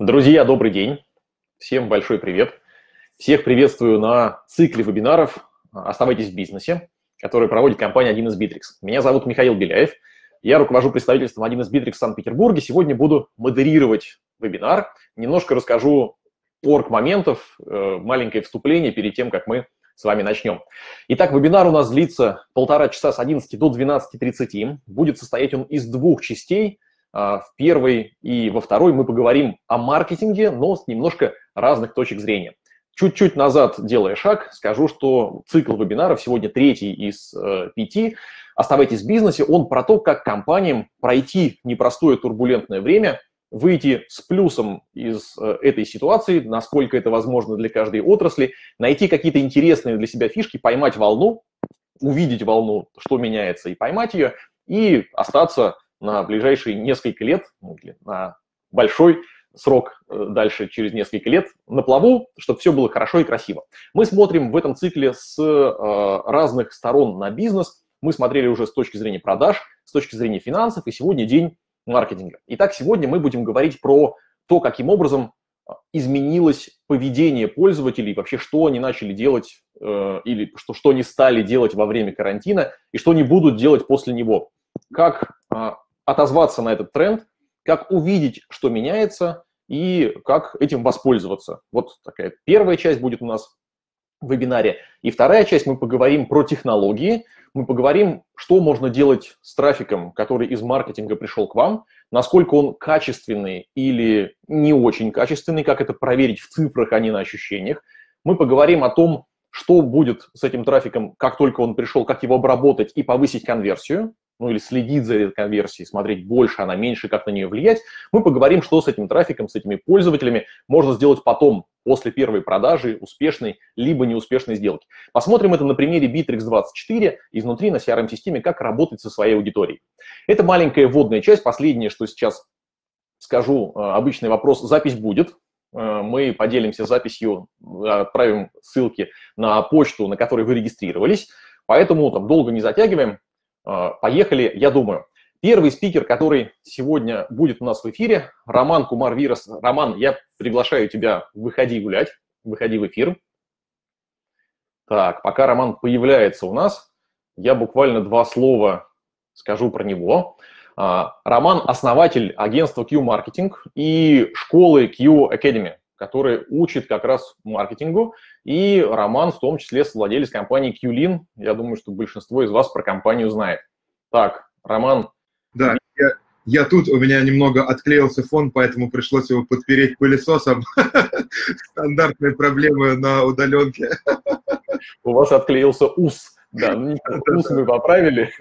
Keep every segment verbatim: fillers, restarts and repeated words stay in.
Друзья, добрый день. Всем большой привет. Всех приветствую на цикле вебинаров «Оставайтесь в бизнесе», который проводит компания один эс-Битрикс. Меня зовут Михаил Беляев. Я руковожу представительством один эс-Битрикс в Санкт-Петербурге. Сегодня буду модерировать вебинар. Немножко расскажу орг-моментов, маленькое вступление перед тем, как мы с вами начнем. Итак, вебинар у нас длится полтора часа с одиннадцати до двенадцати тридцати. Будет состоять он из двух частей. В первой и во второй мы поговорим о маркетинге, но с немножко разных точек зрения. Чуть-чуть назад, делая шаг, скажу, что цикл вебинаров сегодня третий из э, пяти. «Оставайтесь в бизнесе», он про то, как компаниям пройти непростое турбулентное время, выйти с плюсом из э, этой ситуации, насколько это возможно для каждой отрасли, найти какие-то интересные для себя фишки, поймать волну, увидеть волну, что меняется, и поймать ее, и остаться на ближайшие несколько лет, на большой срок дальше, через несколько лет, на плаву, чтобы все было хорошо и красиво. Мы смотрим в этом цикле с э, разных сторон на бизнес. Мы смотрели уже с точки зрения продаж, с точки зрения финансов, и сегодня день маркетинга. Итак, сегодня мы будем говорить про то, каким образом изменилось поведение пользователей, вообще что они начали делать э, или что, что они стали делать во время карантина и что они будут делать после него. Как э, отозваться на этот тренд, как увидеть, что меняется, и как этим воспользоваться. Вот такая первая часть будет у нас в вебинаре. И вторая часть, мы поговорим про технологии, мы поговорим, что можно делать с трафиком, который из маркетинга пришел к вам, насколько он качественный или не очень качественный, как это проверить в цифрах, а не на ощущениях. Мы поговорим о том, что будет с этим трафиком, как только он пришел, как его обработать и повысить конверсию. Ну или следить за этой конверсией, смотреть больше, она меньше, как на нее влиять, мы поговорим, что с этим трафиком, с этими пользователями можно сделать потом, после первой продажи, успешной, либо неуспешной сделки. Посмотрим это на примере Битрикс двадцать четыре изнутри на си ар эм-системе, как работать со своей аудиторией. Это маленькая вводная часть, последнее, что сейчас скажу, обычный вопрос, запись будет. Мы поделимся записью, отправим ссылки на почту, на которой вы регистрировались, поэтому там долго не затягиваем. Поехали, я думаю. Первый спикер, который сегодня будет у нас в эфире, Роман Кумар Виас. Роман, я приглашаю тебя, выходи гулять, выходи в эфир. Так, пока Роман появляется у нас, я буквально два слова скажу про него. Роман – основатель агентства Q-Marketing и школы Q-Academy, который учит как раз маркетингу, и Роман в том числе совладелец компании Qlean. Я думаю, что большинство из вас про компанию знает. Так, Роман. Да, я, я тут, у меня немного отклеился фон, поэтому пришлось его подпереть пылесосом. Стандартные проблемы на удаленке. У вас отклеился ус. Да, ус мы поправили.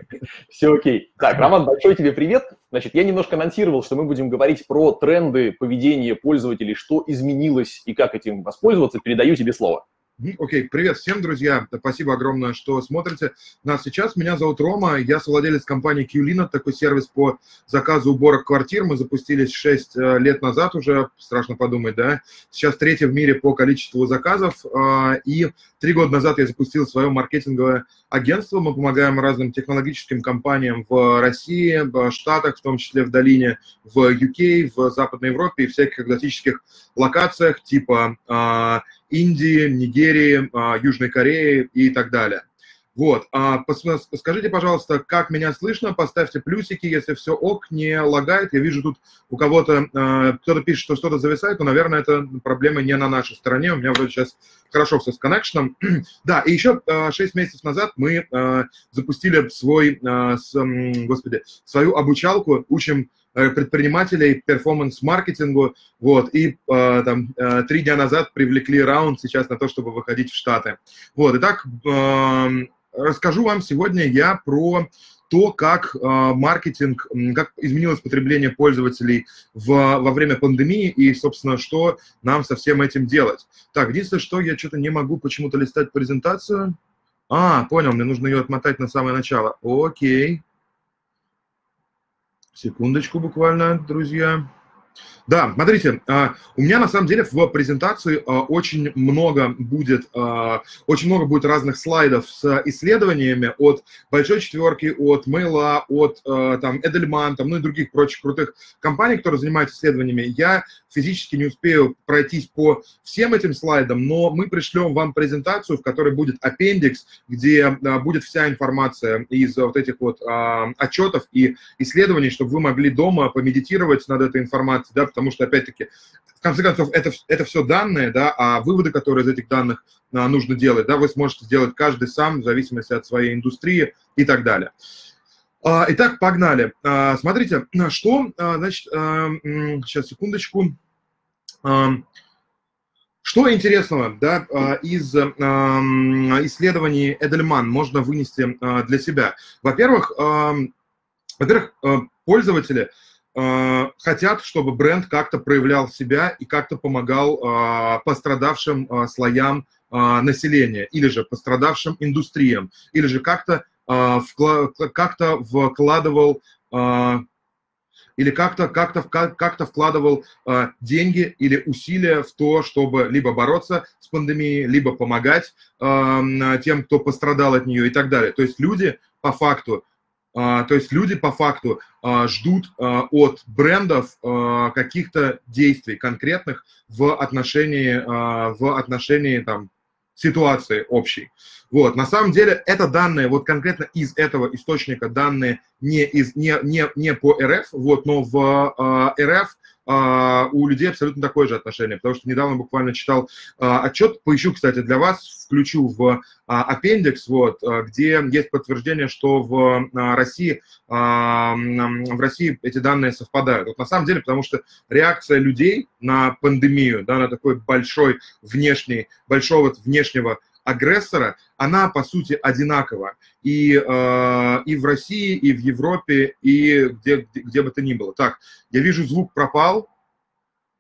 Все окей. Так, Роман, большой тебе привет. Значит, я немножко анонсировал, что мы будем говорить про тренды поведения пользователей, что изменилось и как этим воспользоваться. Передаю тебе слово. Окей, okay. Привет всем, друзья. Спасибо огромное, что смотрите нас сейчас. Меня зовут Рома, я совладелец компании Qlean, такой сервис по заказу уборок квартир. Мы запустились шесть лет назад уже, страшно подумать, да? Сейчас третий в мире по количеству заказов. И три года назад я запустил свое маркетинговое агентство. Мы помогаем разным технологическим компаниям в России, в Штатах, в том числе в долине, в ю кей, в Западной Европе и всяких экзотических локациях типа Индии, Нигерии, Южной Кореи и так далее. Вот, скажите, пожалуйста, как меня слышно, поставьте плюсики, если все ок, не лагает. Я вижу тут у кого-то, кто-то пишет, что что-то зависает, но, наверное, это проблема не на нашей стороне. У меня вроде сейчас хорошо все с коннекшеном. Да, и еще шесть месяцев назад мы запустили свой, господи, свою обучалку, учим предпринимателей, перформанс-маркетингу, вот, и э, там э, три дня назад привлекли раунд сейчас на то, чтобы выходить в Штаты. Вот, итак, э, расскажу вам сегодня я про то, как э, маркетинг, как изменилось потребление пользователей в, во время пандемии и, собственно, что нам со всем этим делать. Так, единственное, что я что-то не могу почему-то листать презентацию. А, понял, мне нужно ее отмотать на самое начало. Окей. Секундочку буквально, друзья. Да, смотрите, у меня на самом деле в презентации очень много будет, очень много будет разных слайдов с исследованиями от Большой Четверки, от Mail.ru, от там, Эдельман, там, ну и других прочих крутых компаний, которые занимаются исследованиями. Я физически не успею пройтись по всем этим слайдам, но мы пришлем вам презентацию, в которой будет аппендикс, где будет вся информация из вот этих вот отчетов и исследований, чтобы вы могли дома помедитировать над этой информацией, да, потому что, опять-таки, в конце концов, это, это все данные, да, а выводы, которые из этих данных а, нужно делать, да, вы сможете сделать каждый сам, в зависимости от своей индустрии и так далее. А, итак, погнали. А, смотрите, что, а, значит, а, сейчас, секундочку. А, что интересного, да, а, из а, исследований Эдельман можно вынести а, для себя? Во-первых, а, во-первых, пользователи хотят, чтобы бренд как-то проявлял себя и как-то помогал а, пострадавшим а, слоям а, населения, или же пострадавшим индустриям, или же как-то а, вкла- как-то вкладывал а, или как-то как-то как-то вкладывал а, деньги или усилия в то, чтобы либо бороться с пандемией, либо помогать а, тем, кто пострадал от нее и так далее. То есть люди по факту То есть люди по факту ждут от брендов каких-то действий конкретных в отношении, в отношении там, ситуации общей. Вот. На самом деле это данные, вот конкретно из этого источника данные не, из, не, не, не по РФ, вот, но в РФ у людей абсолютно такое же отношение, потому что недавно буквально читал а, отчет, поищу, кстати, для вас, включу в а, аппендикс, вот, а, где есть подтверждение, что в а, России а, в России эти данные совпадают. Вот на самом деле, потому что реакция людей на пандемию, да, на такой большой внешний, большого внешнего агрессора, она, по сути, одинакова и, э, и в России, и в Европе, и где, где, где бы то ни было. Так, я вижу, звук пропал.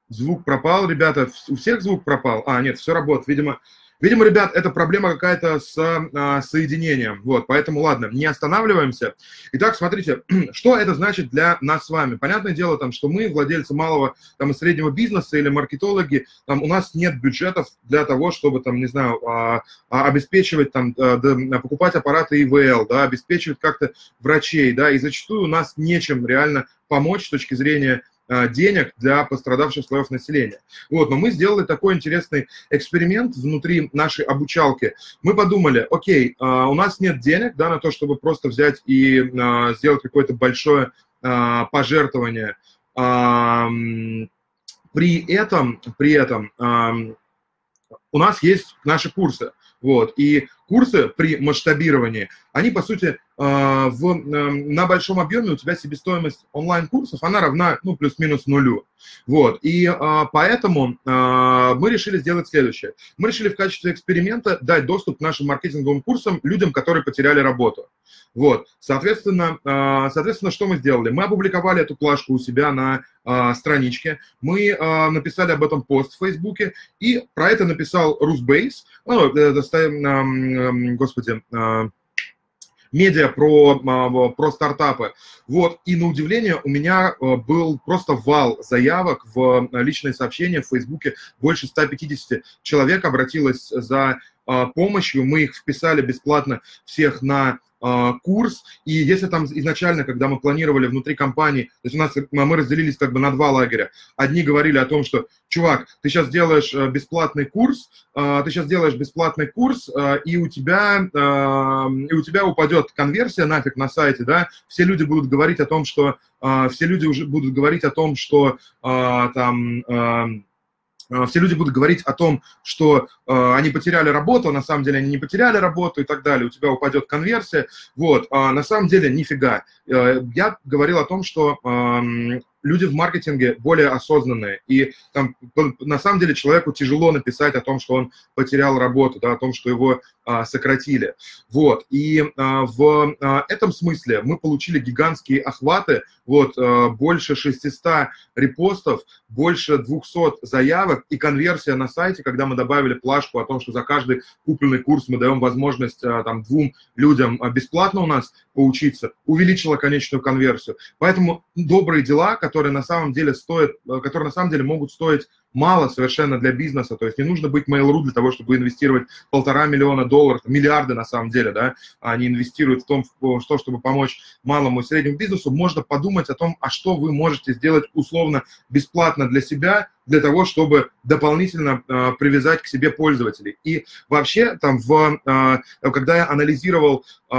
Звук пропал, ребята. У всех звук пропал? А, нет, все работает. Видимо, видимо, ребят, это проблема какая-то с э, соединением. Вот, поэтому, ладно, не останавливаемся. Итак, смотрите, что это значит для нас с вами. Понятное дело, там, что мы, владельцы малого там, и среднего бизнеса или маркетологи, там, у нас нет бюджетов для того, чтобы, там, не знаю, а, а, обеспечивать, там, а, да, покупать аппараты ИВЛ, да, обеспечивать как-то врачей, да, и зачастую у нас нечем реально помочь с точки зрения денег для пострадавших слоев населения. Вот, но мы сделали такой интересный эксперимент внутри нашей обучалки. Мы подумали, окей, у нас нет денег, да, на то, чтобы просто взять и сделать какое-то большое пожертвование. При этом, при этом у нас есть наши курсы. Вот, и курсы при масштабировании, они, по сути, в, на большом объеме у тебя себестоимость онлайн-курсов, она равна, ну, плюс-минус нулю. Вот, и поэтому мы решили сделать следующее. Мы решили в качестве эксперимента дать доступ к нашим маркетинговым курсам людям, которые потеряли работу. Вот, соответственно, соответственно, что мы сделали? Мы опубликовали эту плашку у себя на страничке, мы написали об этом пост в Фейсбуке, и про это написал Rusbase, ну, это, господи, медиа про, про стартапы. Вот, и на удивление у меня был просто вал заявок в личные сообщения в Фейсбуке. Больше ста пятидесяти человек обратилось за помощью, мы их вписали бесплатно всех на курс, и если там изначально, когда мы планировали внутри компании, то есть у нас мы разделились как бы на два лагеря. Одни говорили о том, что, чувак, ты сейчас делаешь бесплатный курс, ты сейчас делаешь бесплатный курс, и у тебя, и у тебя упадет конверсия нафиг на сайте, да, все люди будут говорить о том, что, все люди уже будут говорить о том, что там... Все люди будут говорить о том, что э, они потеряли работу, на самом деле они не потеряли работу и так далее, у тебя упадет конверсия. Вот, а на самом деле нифига. Э, я говорил о том, что э, люди в маркетинге более осознанные, и там, на самом деле человеку тяжело написать о том, что он потерял работу, да, о том, что его а, сократили. Вот, и а, в а, этом смысле мы получили гигантские охваты, вот, а, больше шестисот репостов, больше двухсот заявок, и конверсия на сайте, когда мы добавили плашку о том, что за каждый купленный курс мы даем возможность а, там, двум людям бесплатно у нас поучиться, увеличила конечную конверсию. Поэтому добрые дела, которые которые на самом деле стоят, которые на самом деле могут стоить мало совершенно для бизнеса, то есть не нужно быть Mail.ru для того, чтобы инвестировать полтора миллиона долларов, миллиарды на самом деле, да, они инвестируют в том, что, чтобы помочь малому и среднему бизнесу, можно подумать о том, а что вы можете сделать условно бесплатно для себя, для того, чтобы дополнительно э, привязать к себе пользователей. И вообще, там, в, э, когда я анализировал э,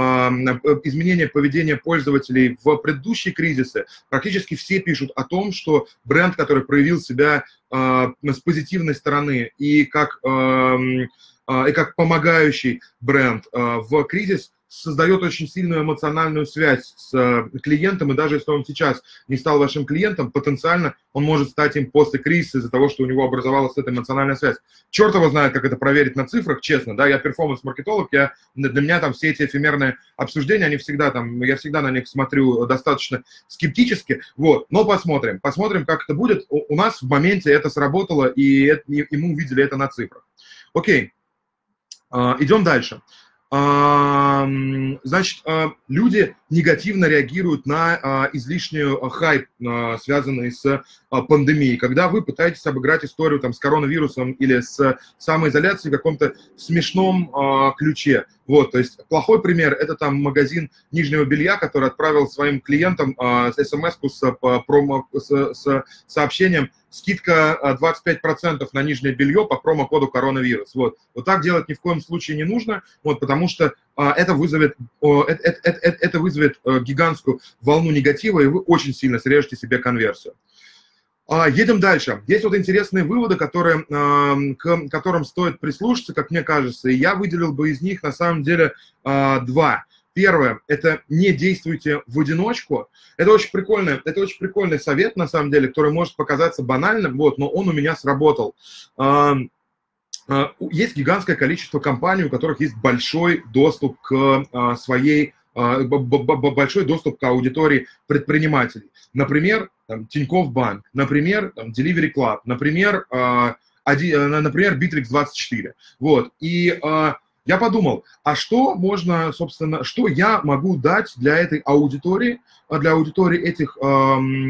изменения поведения пользователей в предыдущие кризисы, практически все пишут о том, что бренд, который проявил себя э, с позитивной стороны и как, э, э, и как помогающий бренд э, в кризис, создает очень сильную эмоциональную связь с клиентом, и даже если он сейчас не стал вашим клиентом, потенциально он может стать им после кризиса из-за того, что у него образовалась эта эмоциональная связь. Черт его знает, как это проверить на цифрах, честно, да, я перформанс-маркетолог, я, для меня там все эти эфемерные обсуждения, они всегда там, я всегда на них смотрю достаточно скептически, вот, но посмотрим, посмотрим, как это будет. У нас в моменте это сработало, и, это, и мы увидели это на цифрах. Окей, идем дальше. Значит, люди негативно реагируют на излишнюю хайп, связанный с пандемией. Когда вы пытаетесь обыграть историю там, с коронавирусом или с самоизоляцией в каком-то смешном ключе. Вот, то есть плохой пример – это там магазин нижнего белья, который отправил своим клиентам смс-ку с, промо, с, с сообщением скидка двадцать пять процентов на нижнее белье по промокоду коронавирус. Вот. Вот так делать ни в коем случае не нужно, вот, потому что а, это, вызовет, о, это, это, это, это вызовет гигантскую волну негатива, и вы очень сильно срежете себе конверсию. А, едем дальше. Есть вот интересные выводы, которые, а, к которым стоит прислушаться, как мне кажется, и я выделил бы из них на самом деле а, два. Первое – это не действуйте в одиночку. Это очень прикольный, это очень прикольный совет, на самом деле, который может показаться банальным, вот, но он у меня сработал. Есть гигантское количество компаний, у которых есть большой доступ к своей, большой доступ к аудитории предпринимателей. Например, там, Тинькофф Банк, например, там, Delivery Club, например, например Битрикс двадцать четыре. Вот. И я подумал, а что можно, собственно, что я могу дать для этой аудитории, для аудитории этих,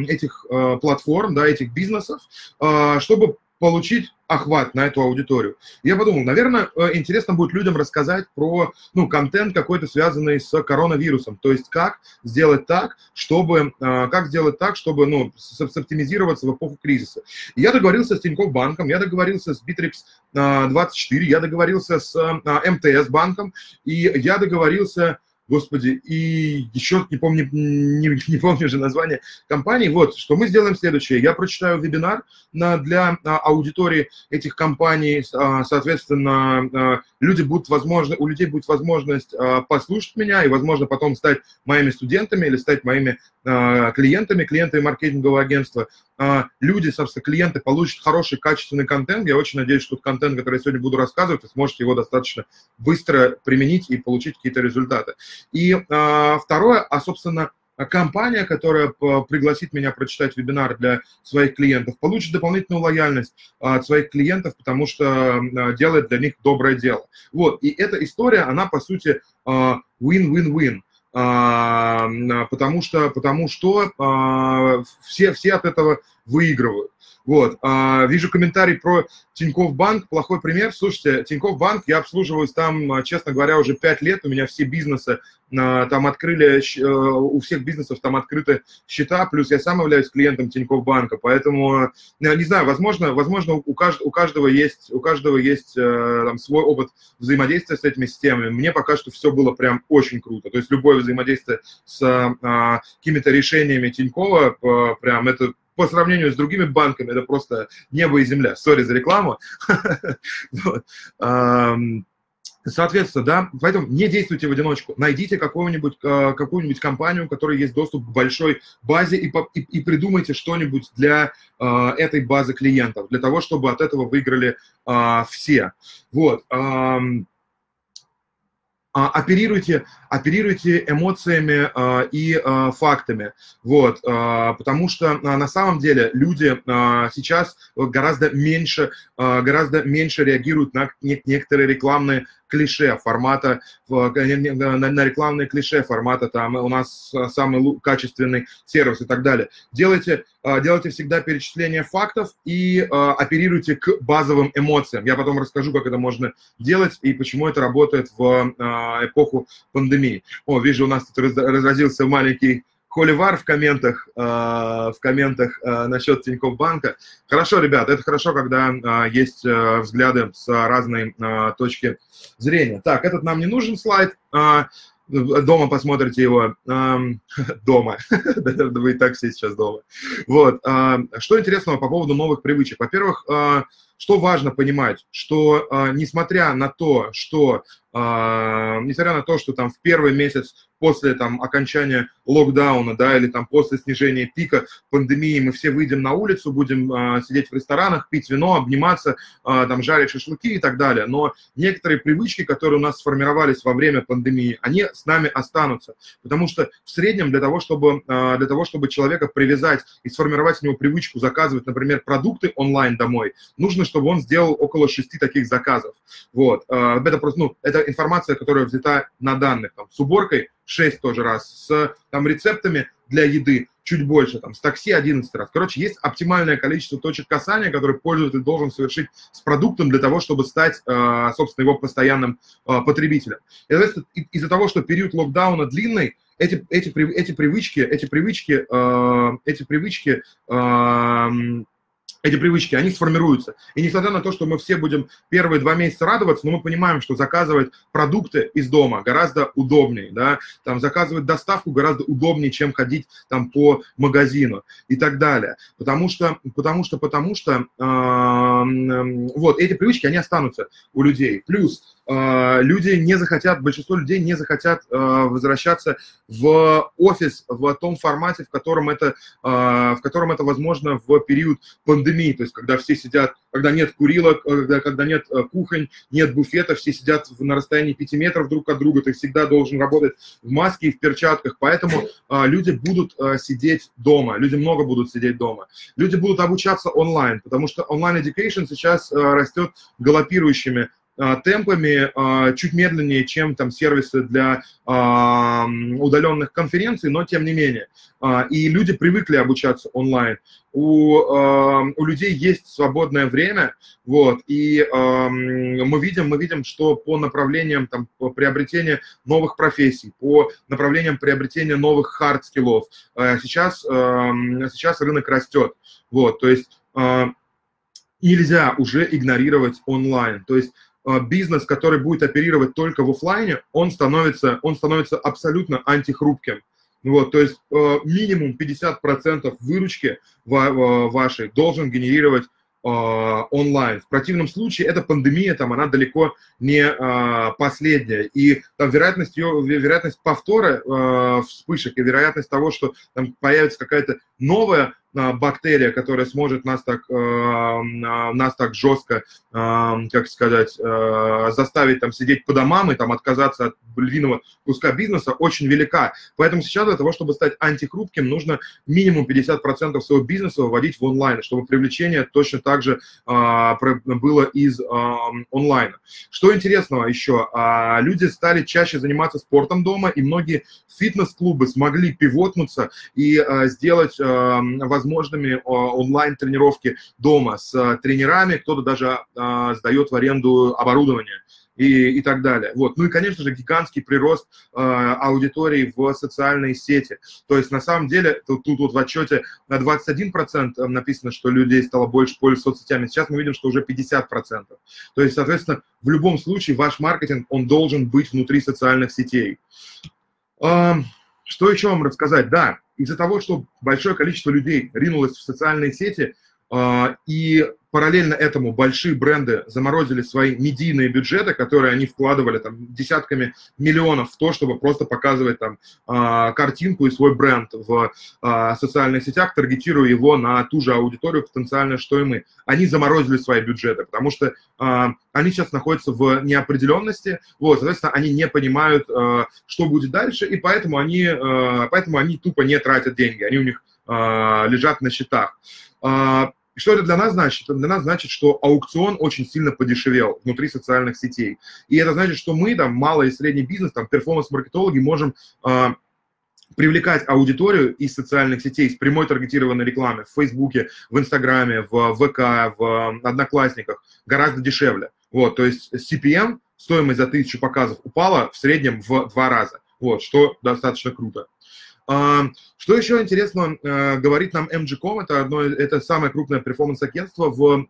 этих платформ, да, этих бизнесов, чтобы получить охват на эту аудиторию. Я подумал, наверное, интересно будет людям рассказать про, ну, контент какой-то, связанный с коронавирусом, то есть как сделать так, чтобы, как сделать так, чтобы, ну, соптимизироваться в эпоху кризиса. И я договорился с Тинькофф банком, я договорился с Битрикс двадцать четыре, я договорился с МТС банком, и я договорился... Господи, и еще не помню, не, не помню же название компании. Вот, что мы сделаем следующее. Я прочитаю вебинар на, для а, аудитории этих компаний. А, соответственно, а, люди будут возможно, у людей будет возможность а, послушать меня и, возможно, потом стать моими студентами или стать моими а, клиентами, клиентами маркетингового агентства. А, люди, собственно, клиенты получат хороший, качественный контент. Я очень надеюсь, что контент, который я сегодня буду рассказывать, вы сможете его достаточно быстро применить и получить какие-то результаты. И а, второе, а, собственно, компания, которая пригласит меня прочитать вебинар для своих клиентов, получит дополнительную лояльность от своих клиентов, потому что делает для них доброе дело. Вот, и эта история, она, по сути, win-win-win. А, потому что, потому что а, все, все от этого выигрывают. Вот. А, вижу комментарий про Тинькофф банк. Плохой пример. Слушайте, Тинькофф банк, я обслуживаюсь там, честно говоря, уже пять лет. У меня все бизнесы а, там открыли, а, у всех бизнесов там открыты счета, плюс я сам являюсь клиентом Тинькофф банка. Поэтому, не знаю, возможно, возможно у, кажд, у каждого есть, у каждого есть а, там, свой опыт взаимодействия с этими системами. Мне пока что все было прям очень круто. То есть любое взаимодействие с а, какими-то решениями Тинькова, а, прям это по сравнению с другими банками, это просто небо и земля. Сори за рекламу. Соответственно, да, поэтому не действуйте в одиночку. Найдите какую-нибудь какую-нибудь компанию, у которой есть доступ к большой базе, и, и, и придумайте что-нибудь для э, этой базы клиентов, для того, чтобы от этого выиграли э, все. Вот. Оперируйте, оперируйте эмоциями а, и а, фактами, вот, а, потому что а, на самом деле люди а, сейчас гораздо меньше, а, гораздо меньше реагируют на не некоторые рекламные клише формата, на рекламные клише формата, там у нас самый качественный сервис и так далее. Делайте, делайте всегда перечисление фактов и оперируйте к базовым эмоциям. Я потом расскажу, как это можно делать и почему это работает в эпоху пандемии. О, вижу, у нас тут разразился маленький холивар в комментах, э, в комментах э, насчет Тинькофф банка. Хорошо, ребята, это хорошо, когда э, есть э, взгляды с разной э, точки зрения. Так, этот нам не нужен слайд. Э, дома посмотрите его. Э, дома. Вы и так все сейчас дома. Вот. Э, что интересного по поводу новых привычек? Во-первых, э, что важно понимать, что э, несмотря на то, что, э, несмотря на то, что там в первый месяц после там, окончания локдауна, да, или там после снижения пика пандемии мы все выйдем на улицу, будем э, сидеть в ресторанах, пить вино, обниматься, э, там, жарить шашлыки и так далее, но некоторые привычки, которые у нас сформировались во время пандемии, они с нами останутся, потому что в среднем для того, чтобы, э, для того, чтобы человека привязать и сформировать у него привычку заказывать, например, продукты онлайн домой, нужно, чтобы он сделал около шести таких заказов. Вот. Это просто, ну, это информация, которая взята на данных. Там, с уборкой шесть тоже раз, с там, рецептами для еды чуть больше, там, с такси одиннадцать раз. Короче, есть оптимальное количество точек касания, которые пользователь должен совершить с продуктом для того, чтобы стать, собственно, его постоянным потребителем. Из-за того, что период локдауна длинный, эти, эти, эти привычки, эти привычки, эти привычки, Эти привычки, они сформируются. И несмотря на то, что мы все будем первые два месяца радоваться, но мы понимаем, что заказывать продукты из дома гораздо удобнее, да, там заказывать доставку гораздо удобнее, чем ходить там по магазину и так далее. Потому что, потому что, потому что, э, вот, эти привычки, они останутся у людей. Плюс э, люди не захотят, большинство людей не захотят э, возвращаться в офис в том формате, в котором это, э, в котором это возможно в период пандемии. То есть, когда все сидят, когда нет курилок, когда, когда нет кухонь, нет буфета, все сидят на расстоянии пяти метров друг от друга, ты всегда должен работать в маске и в перчатках, поэтому э, люди будут э, сидеть дома, люди много будут сидеть дома. Люди будут обучаться онлайн, потому что онлайн-эдюкейшн сейчас э, растет галопирующими темпами, чуть медленнее, чем там сервисы для удаленных конференций, но тем не менее. И люди привыкли обучаться онлайн. У, у людей есть свободное время, вот, и мы видим, мы видим, что по направлениям там, по приобретения новых профессий, по направлениям приобретения новых hard-скиллов сейчас, сейчас рынок растет. Вот, то есть нельзя уже игнорировать онлайн. То есть бизнес, который будет оперировать только в офлайне, он становится, он становится абсолютно антихрупким. Вот, то есть минимум пятьдесят процентов выручки вашей должен генерировать онлайн. В противном случае эта пандемия, там, она далеко не а, последняя. И там, вероятность, ее, вероятность повтора а, вспышек и вероятность того, что там появится какая-то новая а, бактерия, которая сможет нас так, а, нас так жестко, а, как сказать, а, заставить там, сидеть по домам и там, отказаться от львиного куска бизнеса, очень велика. Поэтому сейчас для того, чтобы стать антихрупким, нужно минимум пятьдесят процентов своего бизнеса выводить в онлайн, чтобы привлечение точно так также а, было из а, онлайна. Что интересного еще, а, люди стали чаще заниматься спортом дома, и многие фитнес-клубы смогли пивотнуться и а, сделать а, возможными а, онлайн-тренировки дома с а, тренерами, кто-то даже а, сдает в аренду оборудование. И, и так далее. Вот. Ну и, конечно же, гигантский прирост э, аудитории в социальные сети. То есть, на самом деле, тут, тут вот в отчете на двадцать один процент написано, что людей стало больше пользоваться соцсетями. Сейчас мы видим, что уже пятьдесят процентов. То есть, соответственно, в любом случае ваш маркетинг, он должен быть внутри социальных сетей. Э, что еще вам рассказать? Да, из-за того, что большое количество людей ринулось в социальные сети, э, и... параллельно этому большие бренды заморозили свои медийные бюджеты, которые они вкладывали там, десятками миллионов в то, чтобы просто показывать там, картинку и свой бренд в социальных сетях, таргетируя его на ту же аудиторию потенциально, что и мы. Они заморозили свои бюджеты, потому что они сейчас находятся в неопределенности, вот, соответственно, они не понимают, что будет дальше, и поэтому они, поэтому они тупо не тратят деньги, они у них лежат на счетах. И что это для нас значит? Это для нас значит, что аукцион очень сильно подешевел внутри социальных сетей. И это значит, что мы, там, малый и средний бизнес, там, перформанс-маркетологи можем э, привлекать аудиторию из социальных сетей, с прямой таргетированной рекламы в Фейсбуке, в Инстаграме, в ВК, в Одноклассниках гораздо дешевле. Вот, то есть си пи эм, стоимость за тысячу показов, упала в среднем в два раза, вот, что достаточно круто. Что еще интересно, говорит нам эм джи ком, это, одно, это самое крупное перформанс-агентство в,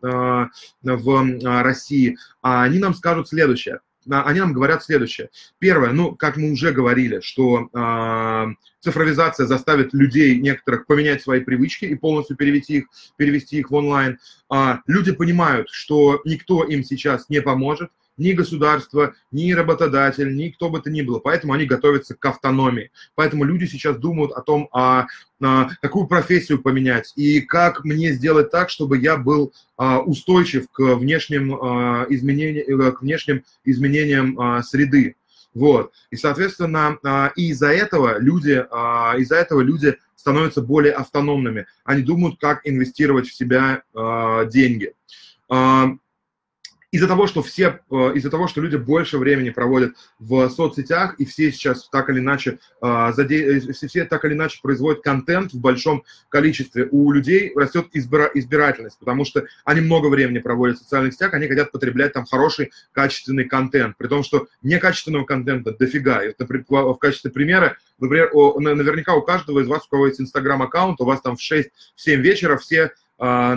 в России. Они нам скажут следующее. Они нам говорят следующее. Первое, ну, как мы уже говорили, что э, цифровизация заставит людей некоторых поменять свои привычки и полностью перевести их, перевести их в онлайн. Э, люди понимают, что никто им сейчас не поможет, ни государство, ни работодатель, ни кто бы то ни было. Поэтому они готовятся к автономии. Поэтому люди сейчас думают о том, а, а, какую профессию поменять и как мне сделать так, чтобы я был а, устойчив к внешним, а, изменениям, к внешним изменениям а, среды. Вот. И, соответственно, а, и из-за этого люди, а, из-за этого люди становятся более автономными. Они думают, как инвестировать в себя а, деньги. А, Из-за того, что все, из-за того, что люди больше времени проводят в соцсетях, и все сейчас так или иначе, все так или иначе производят контент в большом количестве, у людей растет избирательность, потому что они много времени проводят в социальных сетях, они хотят потреблять там хороший, качественный контент, при том, что некачественного контента дофига. И, например, в качестве примера, например, наверняка у каждого из вас, у кого есть Инстаграм-аккаунт, у вас там в шесть-семь вечера все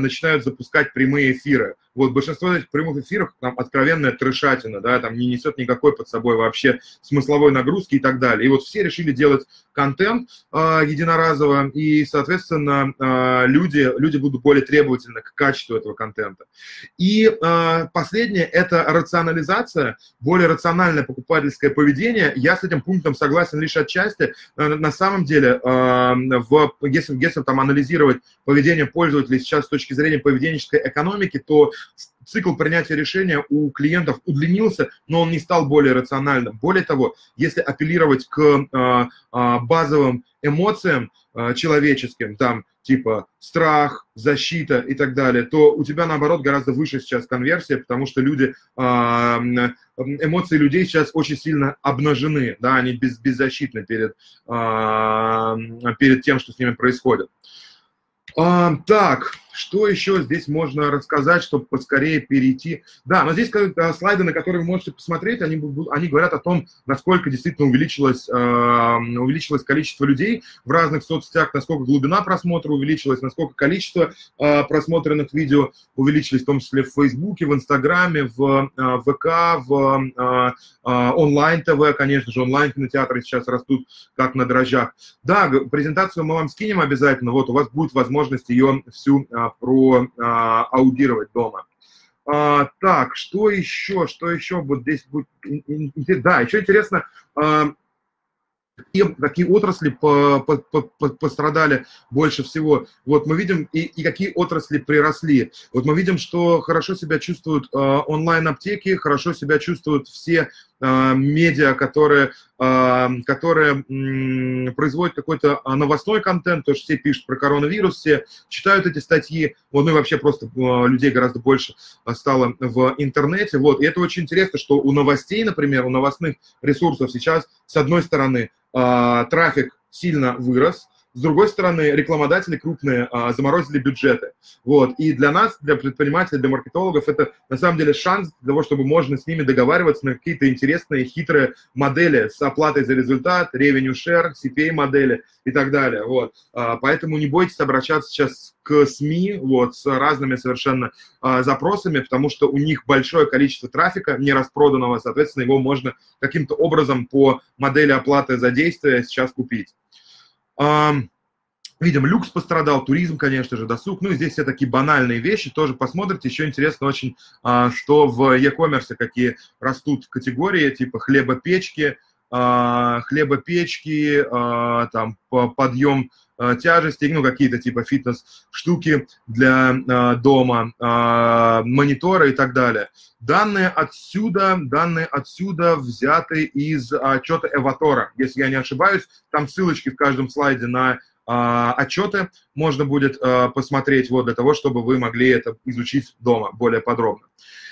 начинают запускать прямые эфиры. Вот, большинство этих прямых эфиров там откровенная трешатина, да, там не несет никакой под собой вообще смысловой нагрузки и так далее. И вот все решили делать контент э, единоразово, и, соответственно, э, люди, люди будут более требовательны к качеству этого контента. И э, последнее – это рационализация, более рациональное покупательское поведение. Я с этим пунктом согласен лишь отчасти. На самом деле, э, в, если, если там анализировать поведение пользователей сейчас с точки зрения поведенческой экономики, то цикл принятия решения у клиентов удлинился, но он не стал более рациональным. Более того, если апеллировать к э, базовым эмоциям э, человеческим, там типа страх, защита и так далее, то у тебя, наоборот, гораздо выше сейчас конверсия, потому что люди, э, эмоции людей сейчас очень сильно обнажены, да, они без, беззащитны перед, э, перед тем, что с ними происходит. А, так, что еще здесь можно рассказать, чтобы поскорее перейти? Да, но здесь слайды, на которые вы можете посмотреть, они, они говорят о том, насколько действительно увеличилось, э, увеличилось количество людей в разных соцсетях, насколько глубина просмотра увеличилась, насколько количество э, просмотренных видео увеличилось, в том числе в Фейсбуке, в Инстаграме, в э, ВК, в э, э, онлайн-ТВ, конечно же, онлайн-кинотеатры сейчас растут как на дрожжах. Да, презентацию мы вам скинем обязательно, вот у вас будет возможность ее всю а, про а, аудировать дома. А, так, что еще? Что еще вот здесь будет? Да, еще интересно, а, и какие отрасли по, по, по, пострадали больше всего. Вот мы видим, и, и какие отрасли приросли. Вот мы видим, что хорошо себя чувствуют а, онлайн-аптеки, хорошо себя чувствуют все а, медиа, которые... которые м, производят какой-то новостной контент, то что все пишут про коронавирус, все читают эти статьи, вот, ну и вообще просто людей гораздо больше стало в интернете, вот, и это очень интересно, что у новостей, например, у новостных ресурсов сейчас, с одной стороны, э, трафик сильно вырос, с другой стороны, рекламодатели крупные а, заморозили бюджеты. Вот. И для нас, для предпринимателей, для маркетологов, это на самом деле шанс для того, чтобы можно с ними договариваться на какие-то интересные, хитрые модели с оплатой за результат, revenue share, си пи эй модели и так далее. Вот. А, поэтому не бойтесь обращаться сейчас к СМИ вот, с разными совершенно а, запросами, потому что у них большое количество трафика не распроданного, соответственно, его можно каким-то образом по модели оплаты за действие сейчас купить. Видим, люкс пострадал, туризм, конечно же, досуг. Ну, и здесь все такие банальные вещи. Тоже посмотрите. Еще интересно очень, что в e-commerce какие растут категории, типа хлебопечки, хлебопечки, там, подъем тяжести, ну, какие-то типа фитнес-штуки для дома, мониторы и так далее. Данные отсюда, данные отсюда взяты из отчета Эватора, если я не ошибаюсь. Там ссылочки в каждом слайде на отчеты можно будет посмотреть вот для того, чтобы вы могли это изучить дома более подробно.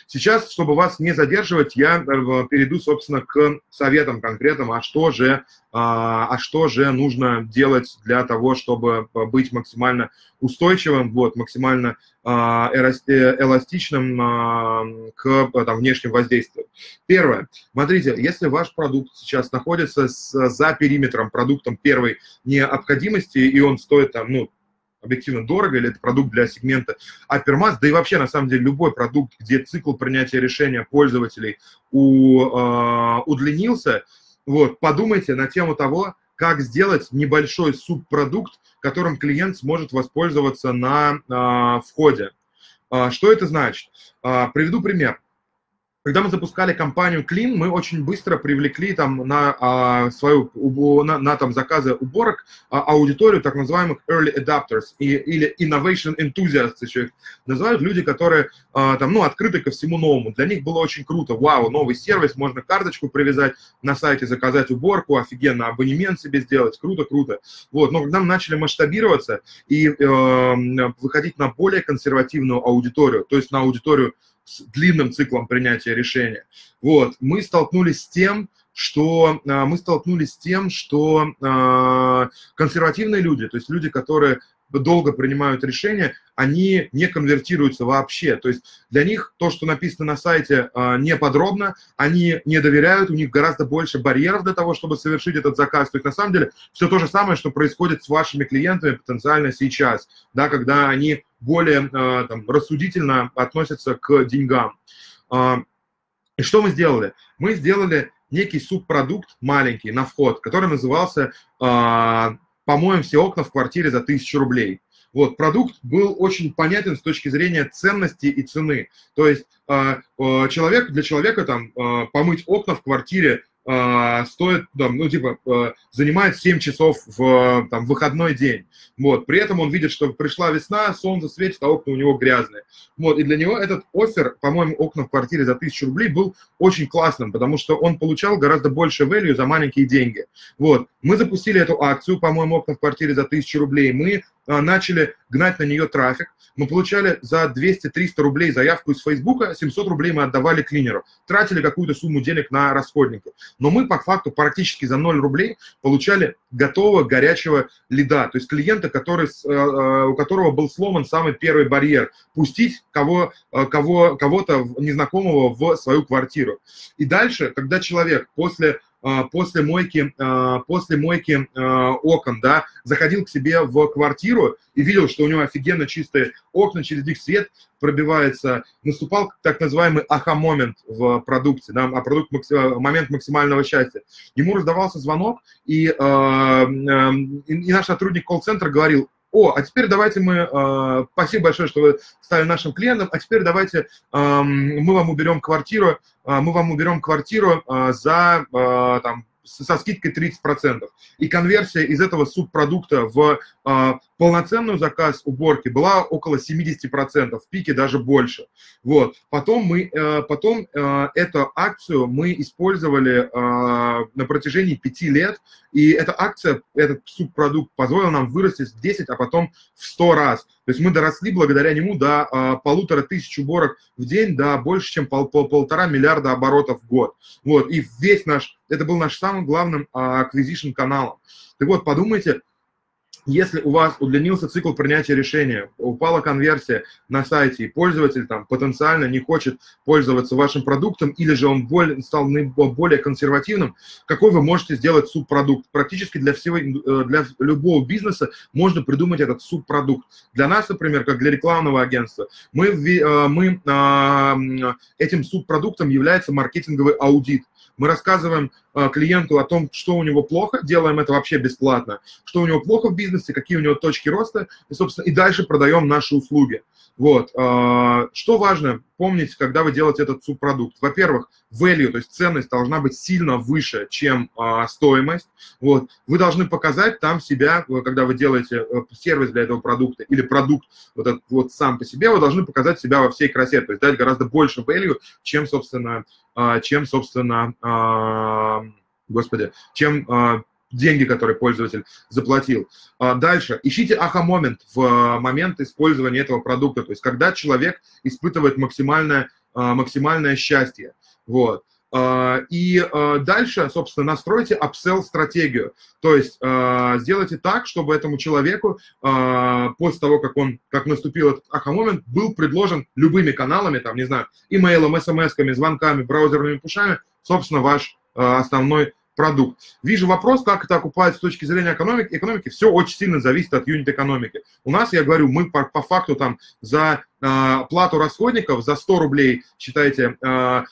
Сейчас, чтобы вас не задерживать, я перейду, собственно, к советам конкретным, а что же, а что же нужно делать для того, чтобы быть максимально устойчивым, вот, максимально эластичным к там, внешнему воздействию. Первое. Смотрите, если ваш продукт сейчас находится с, за периметром продуктом первой необходимости, и он стоит там, ну, объективно дорого, или это продукт для сегмента Upper Mass, да и вообще, на самом деле, любой продукт, где цикл принятия решения пользователей у, э, удлинился, вот, подумайте на тему того, как сделать небольшой субпродукт, которым клиент сможет воспользоваться на э, входе. Э, что это значит? Э, приведу пример. Когда мы запускали компанию Qlean, мы очень быстро привлекли там на а, свою на, на там заказы уборок а, аудиторию так называемых early adopters и, или innovation enthusiasts еще их называют, люди, которые а, там ну открыты ко всему новому. Для них было очень круто, вау, новый сервис, можно карточку привязать на сайте, заказать уборку, офигенно, абонемент себе сделать, круто, круто. Вот, но когда мы начали масштабироваться и э, выходить на более консервативную аудиторию, то есть на аудиторию с длинным циклом принятия решения. Вот. Мы столкнулись с тем, что, мы столкнулись с тем, что э, консервативные люди, то есть люди, которые долго принимают решения, они не конвертируются вообще. То есть для них то, что написано на сайте, не подробно, они не доверяют, у них гораздо больше барьеров для того, чтобы совершить этот заказ. То есть на самом деле все то же самое, что происходит с вашими клиентами потенциально сейчас, да, когда они более там, рассудительно относятся к деньгам. И что мы сделали? Мы сделали некий субпродукт маленький на вход, который назывался «Помоем все окна в квартире за тысячу рублей». Вот, продукт был очень понятен с точки зрения ценности и цены. То есть э, э, человек, для человека там, э, помыть окна в квартире э, стоит, там, ну, типа, э, занимает семь часов в там, выходной день. Вот. При этом он видит, что пришла весна, солнце светит, а окна у него грязные. Вот. И для него этот оффер, по-моему, окна в квартире за тысячу рублей был очень классным, потому что он получал гораздо больше value за маленькие деньги. Вот. Мы запустили эту акцию, по-моему, окна в квартире за тысячу рублей. Мы начали гнать на нее трафик, мы получали за двести-триста рублей заявку из Фейсбука, семьсот рублей мы отдавали клинеру, тратили какую-то сумму денег на расходники. Но мы по факту практически за ноль рублей получали готового горячего лида, то есть клиента, который, у которого был сломан самый первый барьер, пустить кого, кого, кого-то незнакомого в свою квартиру. И дальше, когда человек после... после мойки, после мойки окон, да, заходил к себе в квартиру и видел, что у него офигенно чистые окна, через них свет пробивается, наступал так называемый аха-момент в продукте, да, продукт, момент максимального счастья. Ему раздавался звонок, и, и наш сотрудник колл-центра говорил: «О, а теперь давайте мы, э, спасибо большое, что вы стали нашим клиентом, а теперь давайте э, мы вам уберем квартиру, э, мы вам уберем квартиру э, за, э, там, со скидкой тридцать процентов». И конверсия из этого субпродукта в э, полноценную заказ уборки была около семьдесят процентов, в пике даже больше. Вот. Потом, мы, э, потом э, эту акцию мы использовали э, на протяжении пяти лет, и эта акция, этот субпродукт позволил нам вырасти в десять, а потом в сто раз. То есть мы доросли благодаря нему до э, полутора тысяч уборок в день, до больше, чем пол, пол, полтора миллиарда оборотов в год. Вот. И весь наш, это был наш самым главным acquisition-каналом. Так вот, подумайте, если у вас удлинился цикл принятия решения, упала конверсия на сайте, и пользователь там потенциально не хочет пользоваться вашим продуктом, или же он более, стал более консервативным, какой вы можете сделать субпродукт? Практически для всего, для любого бизнеса можно придумать этот субпродукт. Для нас, например, как для рекламного агентства, мы, мы, этим субпродуктом является маркетинговый аудит. Мы рассказываем э, клиенту о том, что у него плохо, делаем это вообще бесплатно, что у него плохо в бизнесе, какие у него точки роста, и, собственно, и дальше продаем наши услуги. Вот. Э, что важно помнить, когда вы делаете этот субпродукт? Во-первых, value, то есть ценность должна быть сильно выше, чем э, стоимость. Вот. Вы должны показать там себя, когда вы делаете сервис для этого продукта или продукт вот этот, вот сам по себе, вы должны показать себя во всей красе, то есть дать гораздо больше value, чем, собственно, чем, собственно, господи, чем деньги, которые пользователь заплатил. Дальше. Ищите аха-момент в момент использования этого продукта, то есть когда человек испытывает максимальное, максимальное счастье. Вот. И дальше, собственно, настройте апселл-стратегию, то есть сделайте так, чтобы этому человеку после того, как он, как наступил этот аха-момент, был предложен любыми каналами, там, не знаю, имейлом, смс-ками, звонками, браузерными пушами, собственно, ваш основной продукт. Вижу вопрос, как это окупается с точки зрения экономики. Экономики все очень сильно зависит от юнит-экономики. У нас, я говорю, мы по, по факту там за э, плату расходников, за сто рублей, считайте, э, э,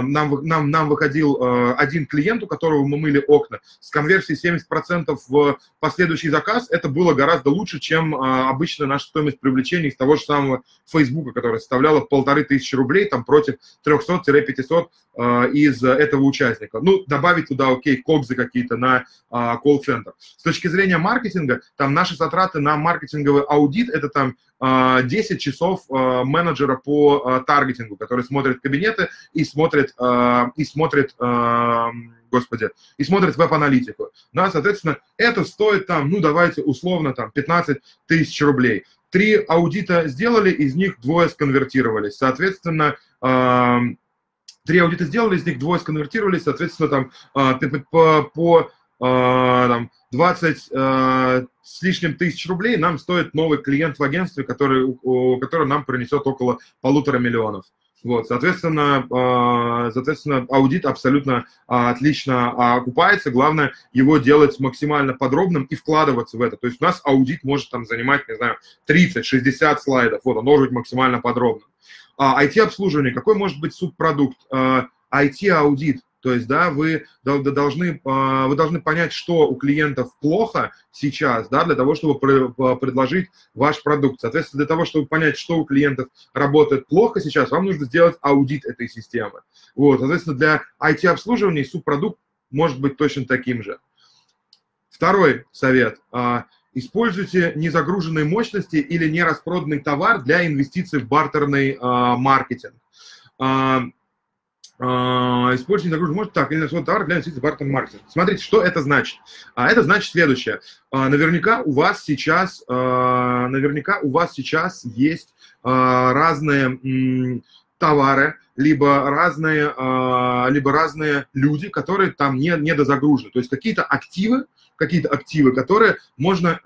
нам, нам, нам выходил э, один клиент, у которого мы мыли окна. С конверсией семьдесят процентов в последующий заказ это было гораздо лучше, чем э, обычно наша стоимость привлечения из того же самого Фейсбука, которая составляла полторы тысячи рублей там, против трехсот-пятисот э, из этого участника. Ну, добавить туда кокзы какие-то на а, колл-центр. С точки зрения маркетинга, там наши затраты на маркетинговый аудит, это там а, десять часов а, менеджера по а, таргетингу, который смотрит кабинеты и смотрит, а, и смотрит а, господи, и смотрит веб-аналитику. Да, соответственно, это стоит там, ну давайте условно там пятнадцать тысяч рублей. Три аудита сделали, из них двое сконвертировались. Соответственно, а, Три аудита сделали, из них двое сконвертировались, соответственно, там по, по там, двадцать с лишним тысяч рублей нам стоит новый клиент в агентстве, который, который нам принесет около полутора миллионов. Вот, соответственно, соответственно, аудит абсолютно отлично окупается. Главное его делать максимально подробным и вкладываться в это. То есть у нас аудит может там занимать, не знаю, тридцать-шестьдесят слайдов. Вот, он может быть максимально подробным. ай ти-обслуживание. Какой может быть субпродукт? ай ти-аудит. То есть, да, вы должны, вы должны понять, что у клиентов плохо сейчас, да, для того, чтобы предложить ваш продукт. Соответственно, для того, чтобы понять, что у клиентов работает плохо сейчас, вам нужно сделать аудит этой системы. Вот, соответственно, для ай ти-обслуживания субпродукт может быть точно таким же. Второй совет. Используйте незагруженные мощности или нераспроданный товар для инвестиций в бартерный а, маркетинг. А, а, используйте незагруженные мощности так, или нераспроданный товар для инвестиций в бартерный маркетинг. Смотрите, что это значит. А это значит следующее. А, наверняка у вас сейчас, а, наверняка у вас сейчас есть а, разные м, товары, либо разные, а, либо разные люди, которые там не, недозагружены. То есть какие-то активы, какие-то активы, которые можно,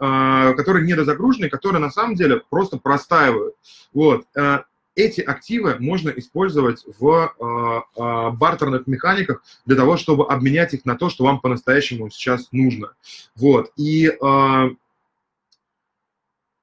которые недозагружены, которые на самом деле просто простаивают. Вот. Эти активы можно использовать в бартерных механиках для того, чтобы обменять их на то, что вам по-настоящему сейчас нужно. Вот. И,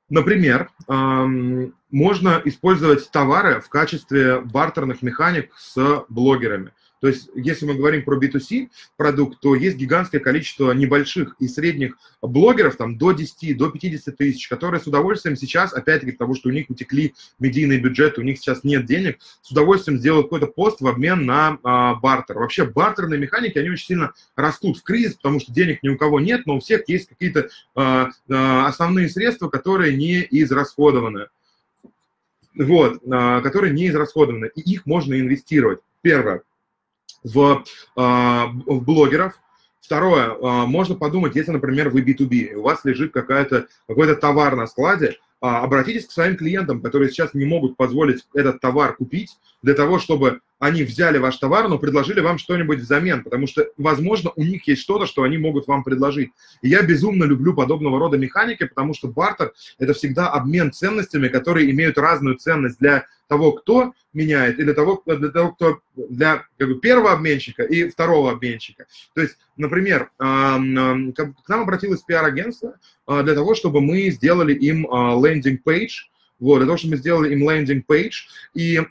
например, можно использовать товары в качестве бартерных механик с блогерами. То есть, если мы говорим про би ту си продукт, то есть гигантское количество небольших и средних блогеров, там, до десяти, до пятидесяти тысяч, которые с удовольствием сейчас, опять-таки, потому что у них утекли медийные бюджеты, у них сейчас нет денег, с удовольствием сделают какой-то пост в обмен на а, бартер. Вообще, бартерные механики, они очень сильно растут в кризис, потому что денег ни у кого нет, но у всех есть какие-то а, а, основные средства, которые не израсходованы. Вот, а, которые не израсходованы, и их можно инвестировать. Первое. В, э, в блогеров. Второе, э, можно подумать, если, например, вы би ту би, и у вас лежит какая-то, какой-то товар на складе, э, обратитесь к своим клиентам, которые сейчас не могут позволить этот товар купить, для того, чтобы они взяли ваш товар, но предложили вам что-нибудь взамен, потому что, возможно, у них есть что-то, что они могут вам предложить. И я безумно люблю подобного рода механики, потому что бартер – это всегда обмен ценностями, которые имеют разную ценность для того, кто меняет, и для того, для того, кто для как бы, первого обменщика и второго обменщика. То есть, например, к нам обратилось пиар-агентство для того, чтобы мы сделали им лендинг-пейдж, вот, для того, чтобы мы сделали им лендинг-пейдж, и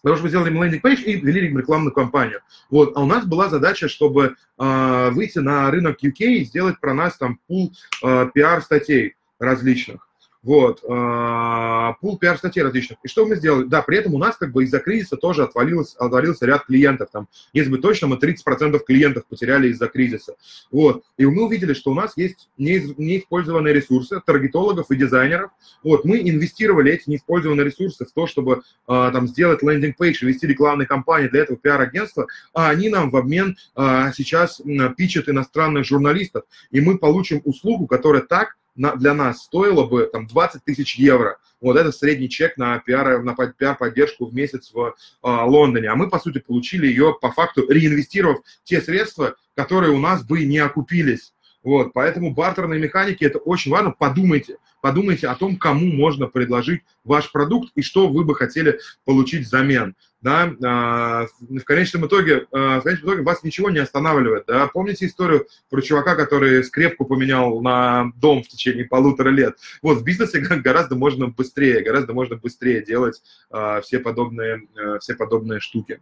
Потому что мы сделали лендинг-пейдж и ввели рекламную кампанию. Вот. А у нас была задача, чтобы э, выйти на рынок ю кей и сделать про нас там пул э, пиар-статей различных. Вот, пул пиар-статей различных. И что мы сделали? Да, при этом у нас как бы из-за кризиса тоже отвалился, отвалился ряд клиентов. Там, если быть точно, мы тридцать процентов клиентов потеряли из-за кризиса. Вот. И мы увидели, что у нас есть неиспользованные ресурсы таргетологов и дизайнеров. Вот. Мы инвестировали эти неиспользованные ресурсы в то, чтобы там, сделать лендинг-пейдж, вести рекламные кампании, для этого пиар-агентства, а они нам в обмен сейчас пичат иностранных журналистов. И мы получим услугу, которая так для нас стоило бы там двадцать тысяч евро. Вот это средний чек на пиар, на пиар-поддержку в месяц в а, Лондоне. А мы, по сути, получили ее по факту, реинвестировав те средства, которые у нас бы не окупились. Вот, поэтому бартерные механики – это очень важно. Подумайте, подумайте о том, кому можно предложить ваш продукт и что вы бы хотели получить взамен. Да? А, в, конечном итоге, а, в конечном итоге вас ничего не останавливает. Да? Помните историю про чувака, который скрепку поменял на дом в течение полутора лет? Вот в бизнесе гораздо можно быстрее, гораздо можно быстрее делать а, все, подобные, а, все подобные штуки.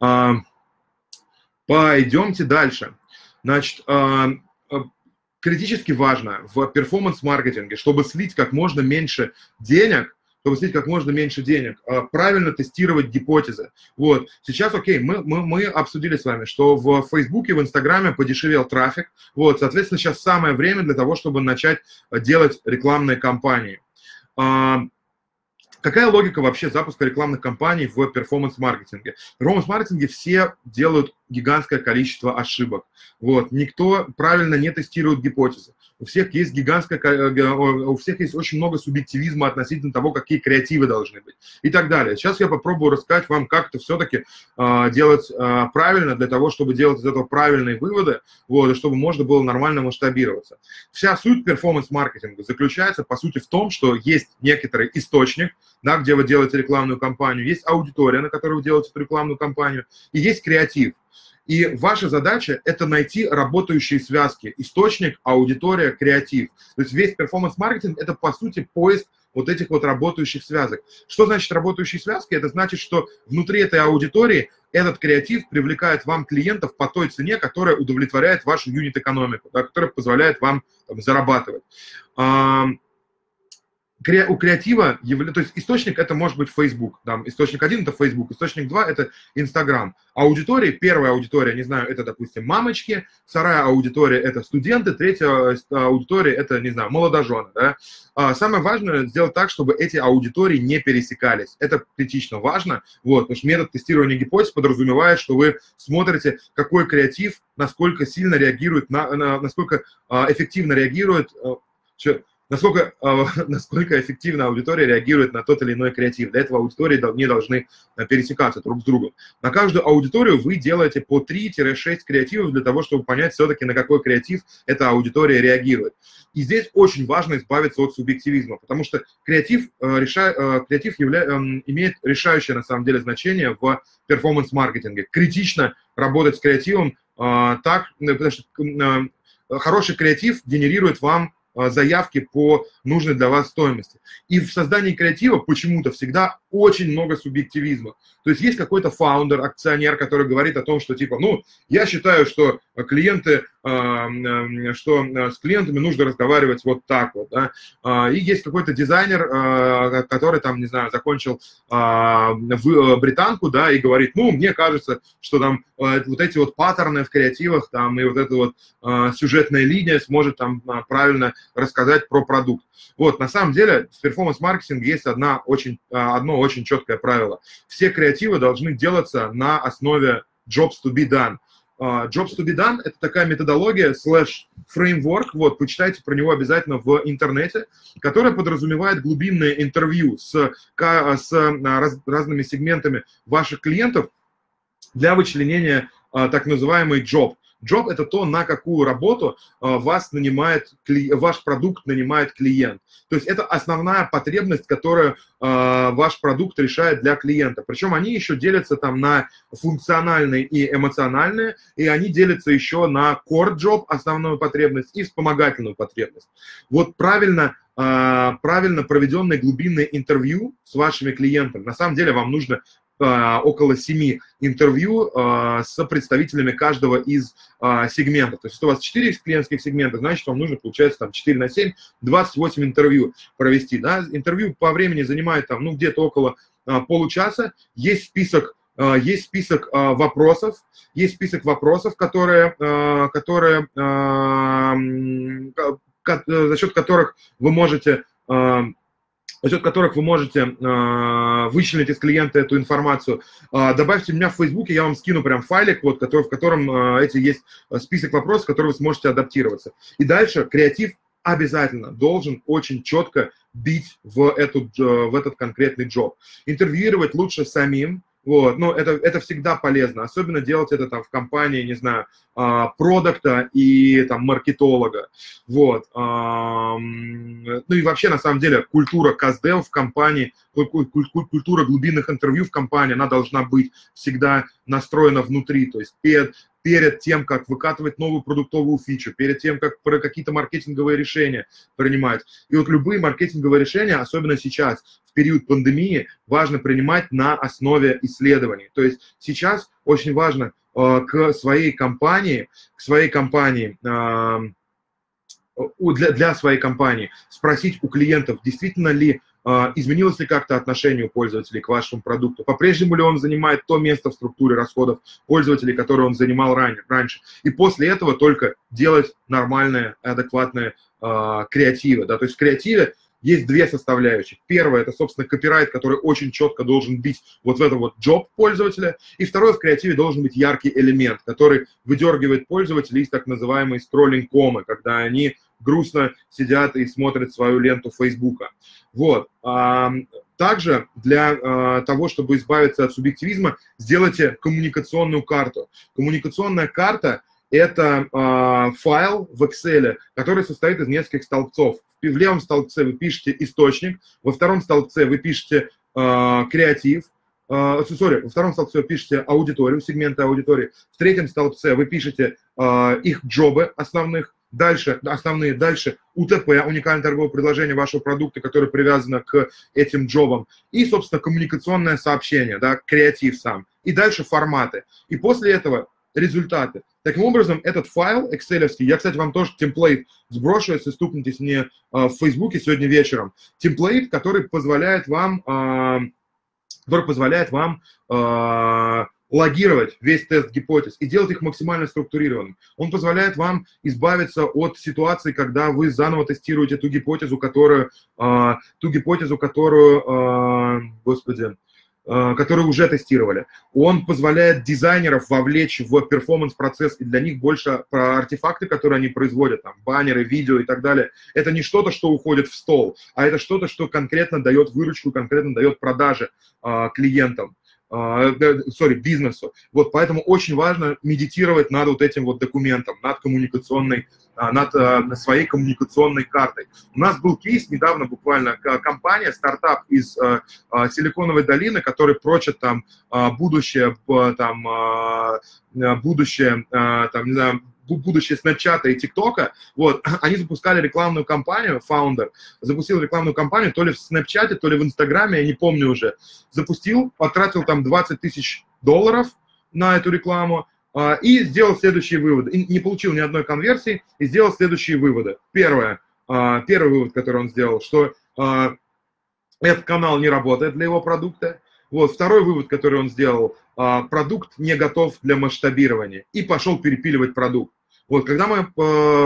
А, пойдемте дальше. Значит… А, критически важно в перформанс-маркетинге, чтобы слить как можно меньше денег, чтобы слить как можно меньше денег, правильно тестировать гипотезы. Вот. Сейчас, окей, мы, мы, мы обсудили с вами, что в Фейсбуке, в Инстаграме подешевел трафик. Вот. Соответственно, сейчас самое время для того, чтобы начать делать рекламные кампании. Какая логика вообще запуска рекламных кампаний в перформанс-маркетинге? В перформанс-маркетинге все делают гигантское количество ошибок. Вот. Никто правильно не тестирует гипотезы. У всех есть гигантское, у всех есть очень много субъективизма относительно того, какие креативы должны быть и так далее. Сейчас я попробую рассказать вам, как это все-таки э, делать э, правильно, для того, чтобы делать из этого правильные выводы, вот, и чтобы можно было нормально масштабироваться. Вся суть перформанс-маркетинга заключается, по сути, в том, что есть некоторый источник, да, где вы делаете рекламную кампанию, есть аудитория, на которую вы делаете эту рекламную кампанию, и есть креатив. И ваша задача – это найти работающие связки. Источник, аудитория, креатив. То есть весь перформанс-маркетинг – это, по сути, поиск вот этих вот работающих связок. Что значит работающие связки? Это значит, что внутри этой аудитории этот креатив привлекает вам клиентов по той цене, которая удовлетворяет вашу юнит-экономику, да, которая позволяет вам там, зарабатывать. У креатива, то есть источник это может быть Facebook, там, источник один это Facebook, источник два это Instagram. Аудитории, первая аудитория, не знаю, это, допустим, мамочки, вторая аудитория это студенты, третья аудитория это, не знаю, молодожены. Да? А самое важное сделать так, чтобы эти аудитории не пересекались. Это критично важно, вот, потому что метод тестирования гипотез подразумевает, что вы смотрите, какой креатив, насколько сильно реагирует, на, на, насколько а, эффективно реагирует... А, Насколько, э, насколько эффективно аудитория реагирует на тот или иной креатив. Для этого аудитории не должны пересекаться друг с другом. На каждую аудиторию вы делаете по три-шесть креативов для того, чтобы понять все-таки, на какой креатив эта аудитория реагирует. И здесь очень важно избавиться от субъективизма, потому что креатив, э, реша, э, креатив явля, э, имеет решающее на самом деле значение в перформанс-маркетинге. Критично работать с креативом э, так, потому что э, хороший креатив генерирует вам заявки по нужной для вас стоимости. И в создании креатива почему-то всегда очень много субъективизма. То есть есть какой-то фаундер, акционер, который говорит о том, что типа, ну, я считаю, что клиенты, что с клиентами нужно разговаривать вот так вот. Да? И есть какой-то дизайнер, который там, не знаю, закончил британку, да, и говорит, ну, мне кажется, что там вот эти вот паттерны в креативах, там, и вот эта вот сюжетная линия сможет там правильно рассказать про продукт. Вот, на самом деле, в перформанс-маркетинге есть одна очень, одно очень четкое правило. Все креативы должны делаться на основе jobs to be done. Uh, jobs to be done – это такая методология слэш фреймворк, вот, почитайте про него обязательно в интернете, которая подразумевает глубинные интервью с, с раз, разными сегментами ваших клиентов для вычленения uh, так называемый job. Job – это то, на какую работу вас нанимает, ваш продукт нанимает клиент. То есть это основная потребность, которую ваш продукт решает для клиента. Причем они еще делятся там на функциональные и эмоциональные, и они делятся еще на core job, основную потребность, и вспомогательную потребность. Вот правильно… правильно проведенное глубинное интервью с вашими клиентами. На самом деле вам нужно около семи интервью с представителями каждого из сегментов. То есть, если у вас четыре клиентских сегмента, значит, вам нужно, получается, там четыре на семь, двадцать восемь интервью провести. Да? Интервью по времени занимает там, ну, где-то около получаса. Есть список, есть список вопросов, есть список вопросов, которые, которые, за счет которых вы можете... за счет которых вы можете э, вычленить из клиента эту информацию. Э, добавьте меня в Фейсбуке, я вам скину прям файлик, вот, который, в котором э, эти есть список вопросов, которые вы сможете адаптироваться. И дальше креатив обязательно должен очень четко бить в, эту, в этот конкретный джоб. Интервьюировать лучше самим. Вот, но это, это всегда полезно, особенно делать это там в компании, не знаю, продукта и там маркетолога. Вот. Ну и вообще, на самом деле, культура каздев в компании, культура глубинных интервью в компании, она должна быть всегда настроена внутри, то есть перед, перед тем, как выкатывать новую продуктовую фичу, перед тем, как какие-то маркетинговые решения принимать. И вот любые маркетинговые решения, особенно сейчас, период пандемии, важно принимать на основе исследований. То есть сейчас очень важно э, к своей компании, к своей компании, э, для, для своей компании спросить у клиентов, действительно ли э, изменилось ли как-то отношение у пользователей к вашему продукту, по-прежнему ли он занимает то место в структуре расходов пользователей, которое он занимал ранее, раньше. И после этого только делать нормальные, адекватные э, креативы. Да? То есть в креативе есть две составляющих. Первое – это, собственно, копирайт, который очень четко должен бить вот в этот вот джоб пользователя. И второе – в креативе должен быть яркий элемент, который выдергивает пользователей из так называемой скроллинг-комы, когда они грустно сидят и смотрят свою ленту Фейсбука. Вот. Также для того, чтобы избавиться от субъективизма, сделайте коммуникационную карту. Коммуникационная карта – это файл в Excel, который состоит из нескольких столбцов. В левом столбце вы пишете источник, во втором столбце вы пишете э, креатив, э, sorry, во втором столбце вы пишете аудиторию, сегменты аудитории, в третьем столбце вы пишете э, их джобы основных, дальше, основные, дальше УТП, уникальное торговое предложение вашего продукта, которое привязано к этим джобам, и, собственно, коммуникационное сообщение, да, креатив сам, и дальше форматы, и после этого результаты. Таким образом, этот файл экселевский, я, кстати, вам тоже темплейт сброшу, если стукнетесь мне э, в Фейсбуке сегодня вечером, темплейт, который позволяет вам, э, который позволяет вам э, логировать весь тест гипотез и делать их максимально структурированным. Он позволяет вам избавиться от ситуации, когда вы заново тестируете ту гипотезу, которую, э, ту гипотезу, которую, э, господи, которые уже тестировали. Он позволяет дизайнеров вовлечь в перформанс-процесс, и для них больше про артефакты, которые они производят, там, баннеры, видео и так далее. Это не что-то, что уходит в стол, а это что-то, что конкретно дает выручку, конкретно дает продажи а, клиентам, сори, а, бизнесу. Вот поэтому очень важно медитировать над вот этим вот документом, над коммуникационной, над, над своей коммуникационной картой. У нас был кейс недавно буквально, компания, стартап из а, а, Силиконовой долины, который прочит там а, будущее, там, а, будущее, а, там, не знаю, будущее Snapchat и TikTok, вот, они запускали рекламную кампанию, фаундер запустил рекламную кампанию то ли в Snapchat, то ли в Инстаграме, я не помню уже, запустил, потратил там двадцать тысяч долларов на эту рекламу, и сделал следующие выводы. И не получил ни одной конверсии, и сделал следующие выводы. Первое, первый вывод, который он сделал, что этот канал не работает для его продукта. Вот, второй вывод, который он сделал, продукт не готов для масштабирования. И пошел перепиливать продукт. Вот, когда мы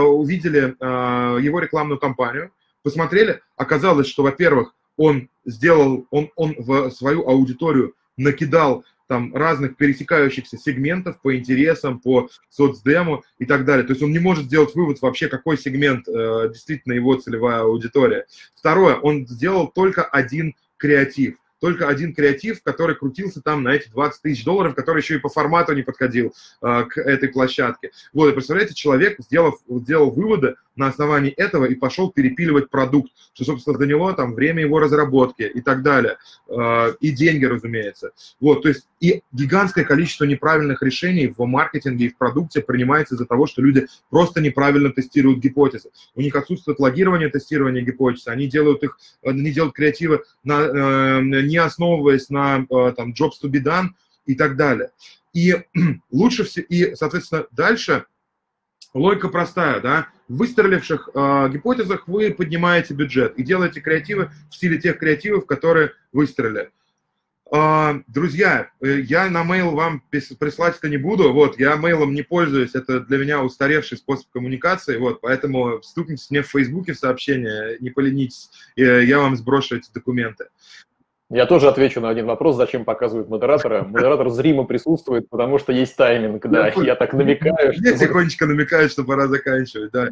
увидели его рекламную кампанию, посмотрели, оказалось, что, во-первых, он сделал, он, он в свою аудиторию накидал там разных пересекающихся сегментов по интересам, по соцдему и так далее. То есть он не может сделать вывод вообще, какой сегмент э, действительно его целевая аудитория. Второе, он сделал только один креатив. Только один креатив, который крутился там на эти двадцать тысяч долларов, который еще и по формату не подходил э, к этой площадке. Вот, и представляете, человек, сделав, сделал выводы на основании этого и пошел перепиливать продукт, что, собственно, до него там время его разработки и так далее, и деньги, разумеется. Вот, то есть и гигантское количество неправильных решений в маркетинге и в продукте принимается из-за того, что люди просто неправильно тестируют гипотезы. У них отсутствует логирование тестирования гипотез, они делают их, они делают креативы, на, не основываясь на там jobs to be done и так далее. И лучше все, и, соответственно, дальше логика простая, да, в выстреливших э, гипотезах вы поднимаете бюджет и делаете креативы в стиле тех креативов, которые выстрелили. Э, друзья, я на mail вам прислать это не буду, вот, я мейлом не пользуюсь, это для меня устаревший способ коммуникации, вот, поэтому вступите мне в Фейсбуке в сообщение, не поленитесь, э, я вам сброшу эти документы. Я тоже отвечу на один вопрос, зачем показывают модератора. Модератор зримо присутствует, потому что есть тайминг, да, я так намекаю. Я что... тихонечко намекаю, что пора заканчивать, да.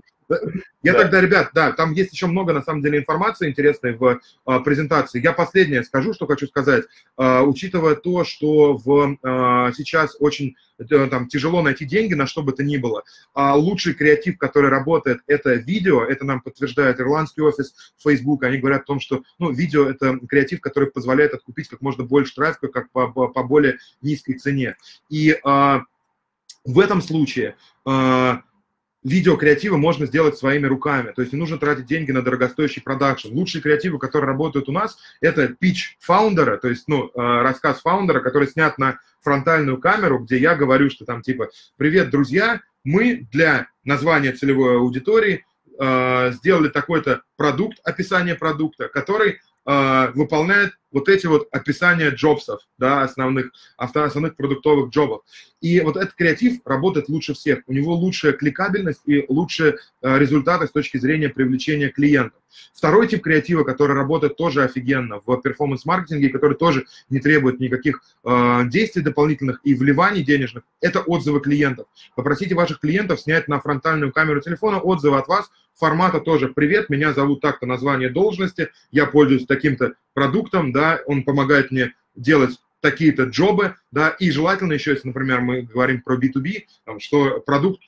Я да. тогда, ребят, да, там есть еще много, на самом деле, информации интересной в а, презентации. Я последнее скажу, что хочу сказать. А, учитывая то, что в, а, сейчас очень там, тяжело найти деньги на что бы то ни было, а лучший креатив, который работает, это видео. Это нам подтверждает ирландский офис Facebook. Они говорят о том, что ну, видео – это креатив, который позволяет откупить как можно больше трафика, как по, по, по более низкой цене. И а, в этом случае… А, видеокреативы можно сделать своими руками, то есть не нужно тратить деньги на дорогостоящий продакшн. Лучшие креативы, которые работают у нас, это питч фаундера, то есть ну, рассказ фаундера, который снят на фронтальную камеру, где я говорю, что там типа «Привет, друзья, мы для названия целевой аудитории э, сделали такой-то продукт, описание продукта, который э, выполняет вот эти вот описания джобсов, да, основных, основных продуктовых джобов». И вот этот креатив работает лучше всех. У него лучшая кликабельность и лучшие результаты с точки зрения привлечения клиентов. Второй тип креатива, который работает тоже офигенно в перформанс-маркетинге, который тоже не требует никаких э, действий дополнительных и вливаний денежных, это отзывы клиентов. Попросите ваших клиентов снять на фронтальную камеру телефона отзывы от вас, формата тоже «Привет, меня зовут так-то, название должности, я пользуюсь таким-то продуктом, да, он помогает мне делать такие-то джобы», да, и желательно еще, если, например, мы говорим про би ту би, там, что продукт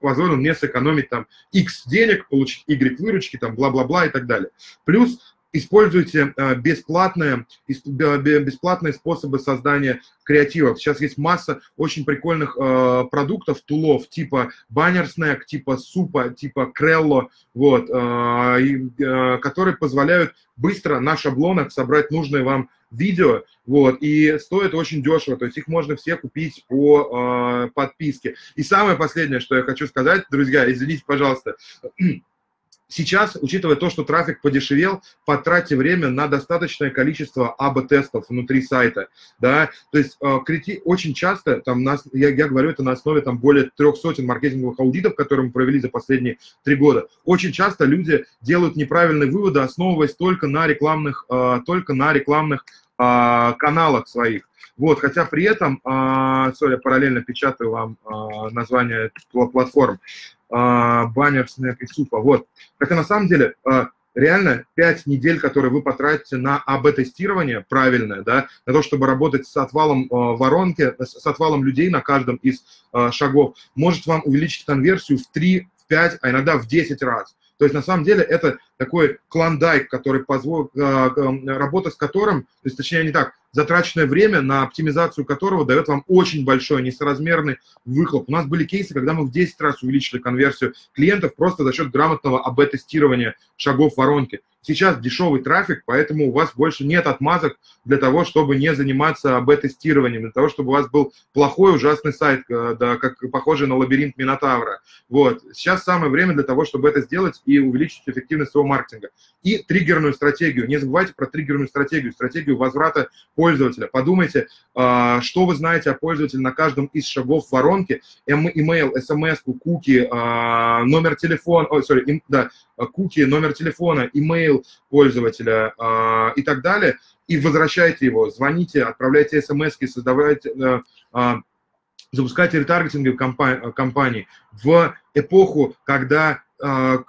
позволил мне сэкономить там X денег, получить Y выручки, там, бла-бла-бла и так далее. Плюс используйте э, бесплатные, исп, э, бесплатные способы создания креативов. Сейчас есть масса очень прикольных э, продуктов, тулов, типа Bannersnack, типа супа, типа Crello, вот, э, э, которые позволяют быстро на шаблонах собрать нужные вам видео, вот, и стоит очень дешево, то есть их можно все купить по э, подписке. И самое последнее, что я хочу сказать, друзья, извините, пожалуйста, сейчас, учитывая то, что трафик подешевел, потратьте время на достаточное количество АБ-тестов внутри сайта, да, то есть э, очень часто, там, на, я, я говорю это на основе там более трех сотен маркетинговых аудитов, которые мы провели за последние три года, очень часто люди делают неправильные выводы, основываясь только на рекламных, э, только на рекламных э, каналах своих. Вот, хотя при этом, э, сори, я параллельно печатаю вам э, название платформ, баннер, снэк и супа, вот. Хотя на самом деле реально пять недель, которые вы потратите на АБ-тестирование, правильное, да, на то, чтобы работать с отвалом воронки, с отвалом людей на каждом из шагов, может вам увеличить конверсию в три, в пять, а иногда в десять раз. То есть на самом деле это такой клондайк, который позвол... работа с которым, то есть, точнее не так, затраченное время, на оптимизацию которого дает вам очень большой, несоразмерный выхлоп. У нас были кейсы, когда мы в десять раз увеличили конверсию клиентов просто за счет грамотного АБ-тестирования шагов воронки. Сейчас дешевый трафик, поэтому у вас больше нет отмазок для того, чтобы не заниматься АБ-тестированием, для того, чтобы у вас был плохой, ужасный сайт, да, как похожий на лабиринт Минотавра. Вот. Сейчас самое время для того, чтобы это сделать и увеличить эффективность своего маркетинга. И триггерную стратегию. Не забывайте про триггерную стратегию, стратегию возврата пользователя. Подумайте, что вы знаете о пользователе на каждом из шагов воронки. Email, эс эм эс, куки, номер телефона, ой, сори, да, куки, номер телефона, email пользователя и так далее. И возвращайте его, звоните, отправляйте смс-ки, создавайте, запускайте ретаргетинговые кампании. В эпоху, когда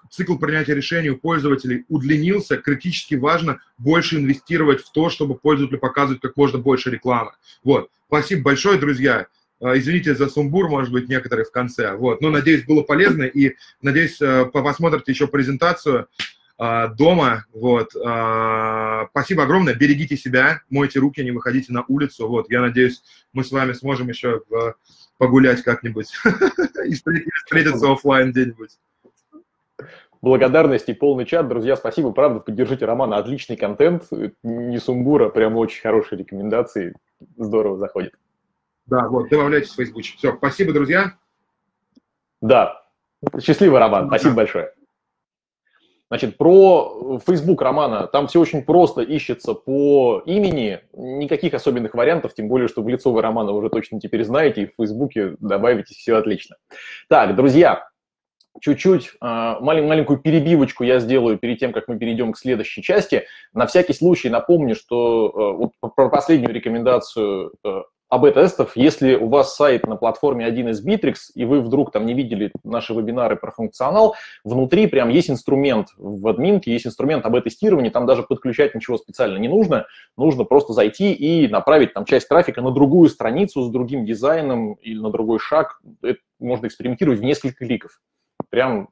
цикл принятия решений у пользователей удлинился, критически важно больше инвестировать в то, чтобы пользователю показывать как можно больше рекламы. Вот. Спасибо большое, друзья. Извините за сумбур, может быть, некоторые в конце. Вот. Но, надеюсь, было полезно. И, надеюсь, посмотрите еще презентацию дома. Вот. Спасибо огромное. Берегите себя, мойте руки, не выходите на улицу. Вот. Я надеюсь, мы с вами сможем еще погулять как-нибудь и встретиться офлайн где-нибудь. Благодарность и полный чат. Друзья, спасибо. Правда, поддержите Романа. Отличный контент. Не сумбура, прям очень хорошие рекомендации. Здорово заходит. Да, вот, добавляйтесь в Facebook. Все, спасибо, друзья. Да. Счастливо, Роман. Спасибо большое. Значит, про Facebook Романа. Там все очень просто ищется по имени. Никаких особенных вариантов, тем более, что в лицо вы Романа уже точно теперь знаете, и в Фейсбуке добавитесь, все отлично. Так, друзья, чуть-чуть маленькую перебивочку я сделаю перед тем, как мы перейдем к следующей части. На всякий случай напомню, что вот про последнюю рекомендацию эй би тестов, если у вас сайт на платформе один эс Битрикс, и вы вдруг там не видели наши вебинары про функционал, внутри прям есть инструмент в админке, есть инструмент эй би тестирования, там даже подключать ничего специально не нужно, нужно просто зайти и направить там часть трафика на другую страницу с другим дизайном или на другой шаг, это можно экспериментировать в несколько кликов. Прям,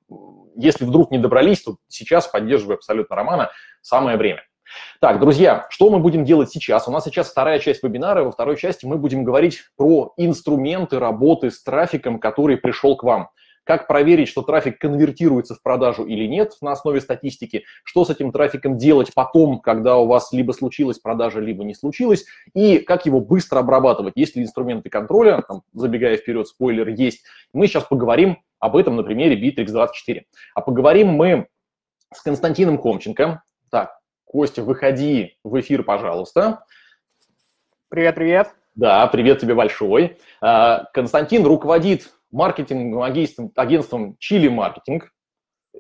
если вдруг не добрались, то сейчас, поддерживая абсолютно Романа, самое время. Так, друзья, что мы будем делать сейчас? У нас сейчас вторая часть вебинара. Во второй части мы будем говорить про инструменты работы с трафиком, который пришел к вам. Как проверить, что трафик конвертируется в продажу или нет на основе статистики, что с этим трафиком делать потом, когда у вас либо случилась продажа, либо не случилась, и как его быстро обрабатывать. Есть ли инструменты контроля, там, забегая вперед, спойлер есть. Мы сейчас поговорим об этом на примере Битрикс двадцать четыре. А поговорим мы с Константином Хомченко. Так. Костя, выходи в эфир, пожалуйста. Привет-привет. Да, привет тебе большой. Константин руководит маркетинговым агентством Chili Marketing.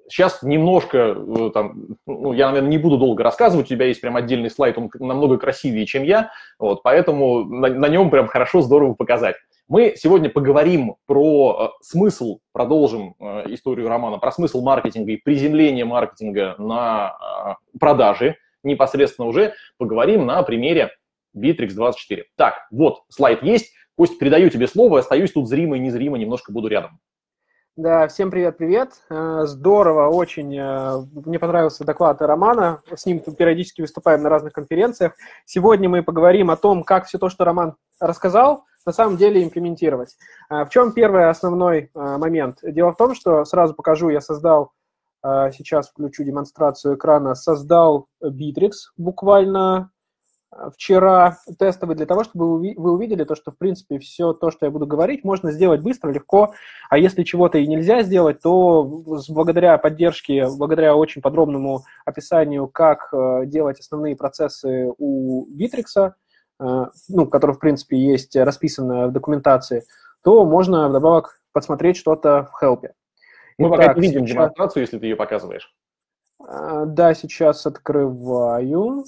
Сейчас немножко, там, ну, я, наверное, не буду долго рассказывать, у тебя есть прям отдельный слайд, он намного красивее, чем я, вот, поэтому на, на нем прям хорошо, здорово показать. Мы сегодня поговорим про смысл, продолжим историю Романа, про смысл маркетинга и приземление маркетинга на продажи непосредственно уже. Поговорим на примере Битрикс двадцать четыре. Так, вот, слайд есть. Кость, передаю тебе слово, остаюсь тут зримо и незримо, немножко буду рядом. Да, всем привет-привет. Здорово, очень. Мне понравился доклад Романа. С ним периодически выступаем на разных конференциях. Сегодня мы поговорим о том, как все то, что Роман рассказал, на самом деле имплементировать. В чем первый основной момент? Дело в том, что сразу покажу, я создал, сейчас включу демонстрацию экрана, создал Bitrix буквально вчера тестовый для того, чтобы вы увидели то, что, в принципе, все то, что я буду говорить, можно сделать быстро, легко, а если чего-то и нельзя сделать, то благодаря поддержке, благодаря очень подробному описанию, как делать основные процессы у Битрикса, ну, который, в принципе, есть расписано в документации, то можно вдобавок подсмотреть что-то в хелпе. Мы Итак, пока не видим сейчас... демонстрацию, если ты ее показываешь. Да, сейчас открываю.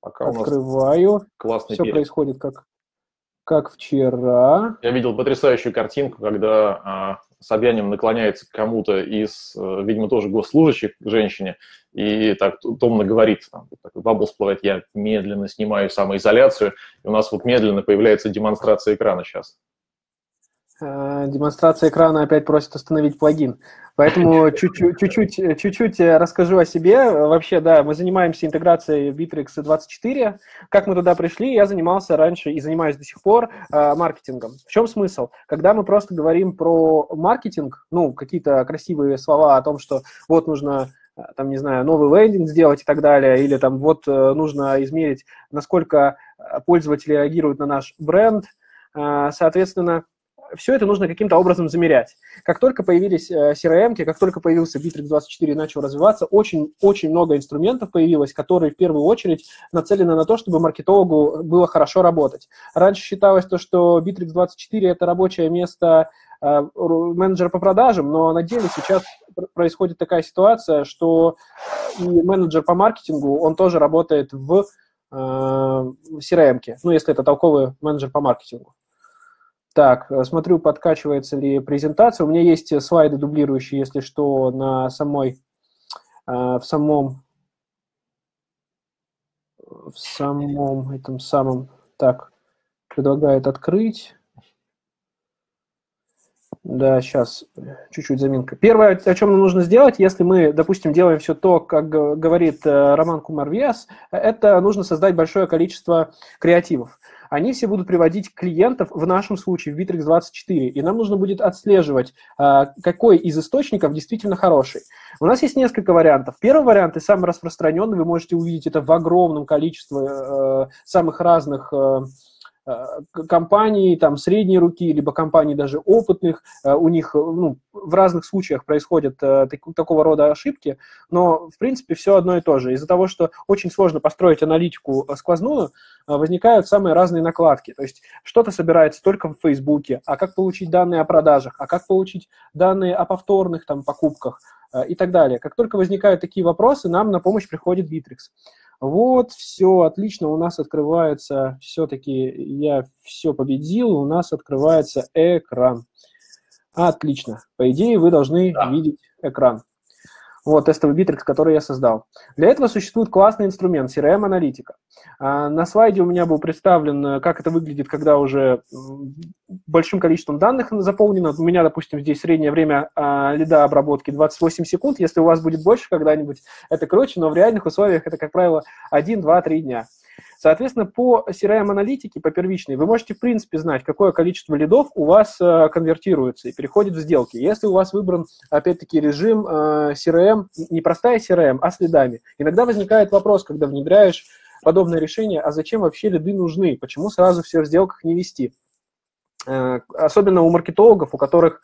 Пока открываю. У нас классный Все перед. происходит как, как вчера. Я видел потрясающую картинку, когда а, Собянин наклоняется к кому-то из, а, видимо, тоже госслужащих, женщине, и так томно говорит, там, бабл всплывает, я медленно снимаю самоизоляцию, и у нас вот медленно появляется демонстрация экрана сейчас. Демонстрация экрана опять просит установить плагин. Поэтому чуть-чуть расскажу о себе. Вообще, да, мы занимаемся интеграцией Битрикс двадцать четыре. Как мы туда пришли, я занимался раньше и занимаюсь до сих пор маркетингом. В чем смысл? Когда мы просто говорим про маркетинг, ну, какие-то красивые слова о том, что вот нужно... там, не знаю, новый лендинг сделать и так далее, или там вот нужно измерить, насколько пользователи реагируют на наш бренд, соответственно, все это нужно каким-то образом замерять. Как только появились си эр эм-ки, как только появился Битрикс двадцать четыре и начал развиваться, очень-очень много инструментов появилось, которые в первую очередь нацелены на то, чтобы маркетологу было хорошо работать. Раньше считалось то, что Битрикс двадцать четыре – это рабочее место менеджера по продажам, но на деле сейчас происходит такая ситуация, что и менеджер по маркетингу, он тоже работает в си эр эм-ке, ну, если это толковый менеджер по маркетингу. Так, смотрю, подкачивается ли презентация. У меня есть слайды дублирующие, если что, на самой, в самом, в самом, этом самом, так, предлагает открыть. Да, сейчас чуть-чуть заминка. Первое, о чем нам нужно сделать, если мы, допустим, делаем все то, как говорит Роман Кумар Виас, это нужно создать большое количество креативов. Они все будут приводить клиентов, в нашем случае, в битрикс двадцать четыре, и нам нужно будет отслеживать, какой из источников действительно хороший. У нас есть несколько вариантов. Первый вариант и самый распространенный, вы можете увидеть это в огромном количестве э, самых разных э, компаний, там, средней руки, либо компаний даже опытных, у них, ну, в разных случаях происходят так, такого рода ошибки, но, в принципе, все одно и то же. Из-за того, что очень сложно построить аналитику сквозную, возникают самые разные накладки. То есть что-то собирается только в Фейсбуке, а как получить данные о продажах, а как получить данные о повторных там покупках и так далее. Как только возникают такие вопросы, нам на помощь приходит Битрикс. Вот, все, отлично, у нас открывается, все-таки я все победил, у нас открывается экран. Отлично, по идее вы должны да. видеть экран. Вот тестовый битрикс, который я создал. Для этого существует классный инструмент си эр эм-аналитика. На слайде у меня был представлен, как это выглядит, когда уже большим количеством данных заполнено. У меня, допустим, здесь среднее время лида обработки двадцать восемь секунд. Если у вас будет больше когда-нибудь, это короче, но в реальных условиях это, как правило, один, два, три дня. Соответственно, по си эр эм-аналитике, по первичной, вы можете, в принципе, знать, какое количество лидов у вас э, конвертируется и переходит в сделки. Если у вас выбран, опять-таки, режим э, си эр эм, не простая си эр эм, а с лидами. Иногда возникает вопрос, когда внедряешь подобное решение, а зачем вообще лиды нужны, почему сразу все в сделках не вести. Э, особенно у маркетологов, у которых...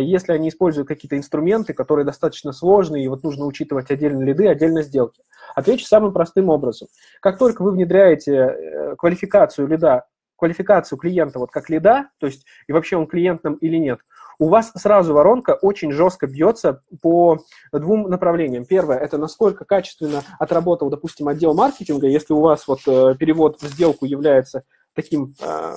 если они используют какие-то инструменты, которые достаточно сложные, и вот нужно учитывать отдельно лиды, отдельно сделки. Отвечу самым простым образом. Как только вы внедряете квалификацию лида, квалификацию клиента вот как лида, то есть и вообще он клиент нам или нет, у вас сразу воронка очень жестко бьется по двум направлениям. Первое – это насколько качественно отработал, допустим, отдел маркетинга, если у вас вот перевод в сделку является таким э,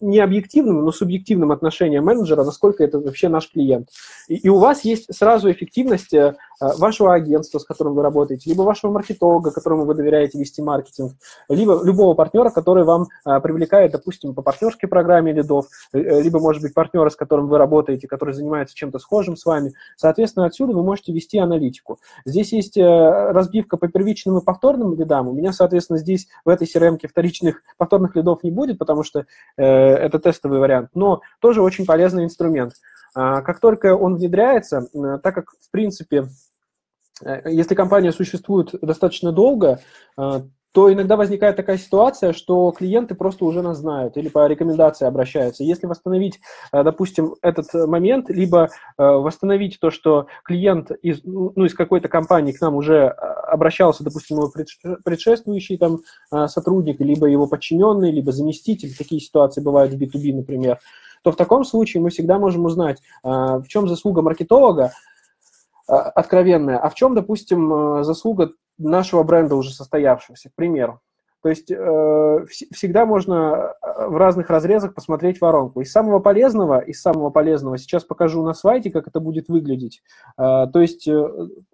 не объективным, но субъективным отношением менеджера, насколько это вообще наш клиент. И, и у вас есть сразу эффективность э, вашего агентства, с которым вы работаете, либо вашего маркетолога, которому вы доверяете вести маркетинг, либо любого партнера, который вам э, привлекает, допустим, по партнерской программе лидов, э, либо, может быть, партнера, с которым вы работаете, который занимается чем-то схожим с вами. Соответственно, отсюда вы можете вести аналитику. Здесь есть э, разбивка по первичным и повторным лидам. У меня, соответственно, здесь в этой си эр эм-ке вторичных повторных лидов не будет, потому что э, это тестовый вариант, но тоже очень полезный инструмент. А, как только он внедряется, а, так как, в принципе, а, если компания существует достаточно долго, а, то иногда возникает такая ситуация, что клиенты просто уже нас знают или по рекомендации обращаются. Если восстановить, допустим, этот момент, либо восстановить то, что клиент из, ну, из какой-то компании к нам уже обращался, допустим, его предшествующий там, сотрудник, либо его подчиненный, либо заместитель, такие ситуации бывают в би ту би, например, то в таком случае мы всегда можем узнать, в чем заслуга маркетолога откровенная, а в чем, допустим, заслуга нашего бренда уже состоявшегося, к примеру. То есть э, вс- всегда можно в разных разрезах посмотреть воронку. Из самого полезного, из самого полезного сейчас покажу на слайде, как это будет выглядеть. Э, то есть э,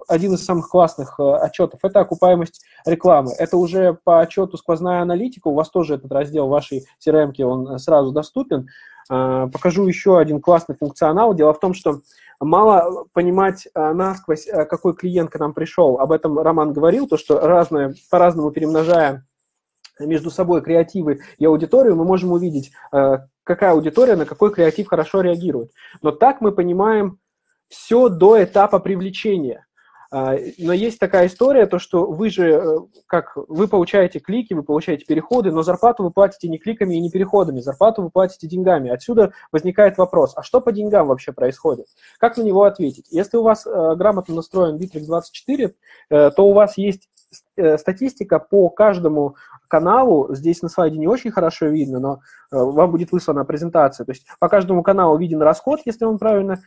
один из самых классных э, отчетов – это окупаемость рекламы. Это уже по отчету сквозная аналитика. У вас тоже этот раздел в вашей си эр эм-ке, он сразу доступен. Э, покажу еще один классный функционал. Дело в том, что мало понимать насквозь, какой клиент к нам пришел. Об этом Роман говорил, то, что разное, по-разному перемножая между собой креативы и аудиторию, мы можем увидеть, какая аудитория на какой креатив хорошо реагирует. Но так мы понимаем все до этапа привлечения. Но есть такая история, то, что вы же, как, вы получаете клики, вы получаете переходы, но зарплату вы платите не кликами и не переходами, зарплату вы платите деньгами. Отсюда возникает вопрос, а что по деньгам вообще происходит? Как на него ответить? Если у вас э, грамотно настроен битрикс двадцать четыре, э, то у вас есть э, статистика по каждому каналу, здесь на слайде не очень хорошо видно, но э, вам будет выслана презентация, то есть по каждому каналу виден расход, если он правильно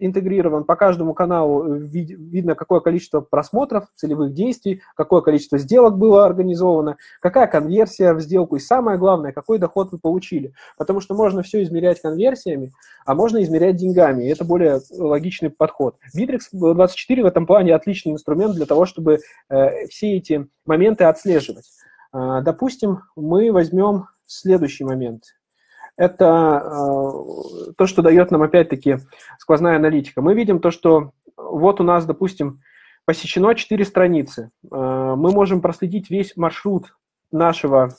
интегрирован, по каждому каналу вид, видно, какое количество просмотров, целевых действий, какое количество сделок было организовано, какая конверсия в сделку и самое главное, какой доход вы получили, потому что можно все измерять конверсиями, а можно измерять деньгами, и это более логичный подход. битрикс двадцать четыре в этом плане отличный инструмент для того, чтобы э, все эти моменты отслеживать. Допустим, мы возьмем следующий момент. это э, то, что дает нам, опять-таки, сквозная аналитика. Мы видим то, что вот у нас, допустим, посещено четыре страницы. Э, мы можем проследить весь маршрут нашего,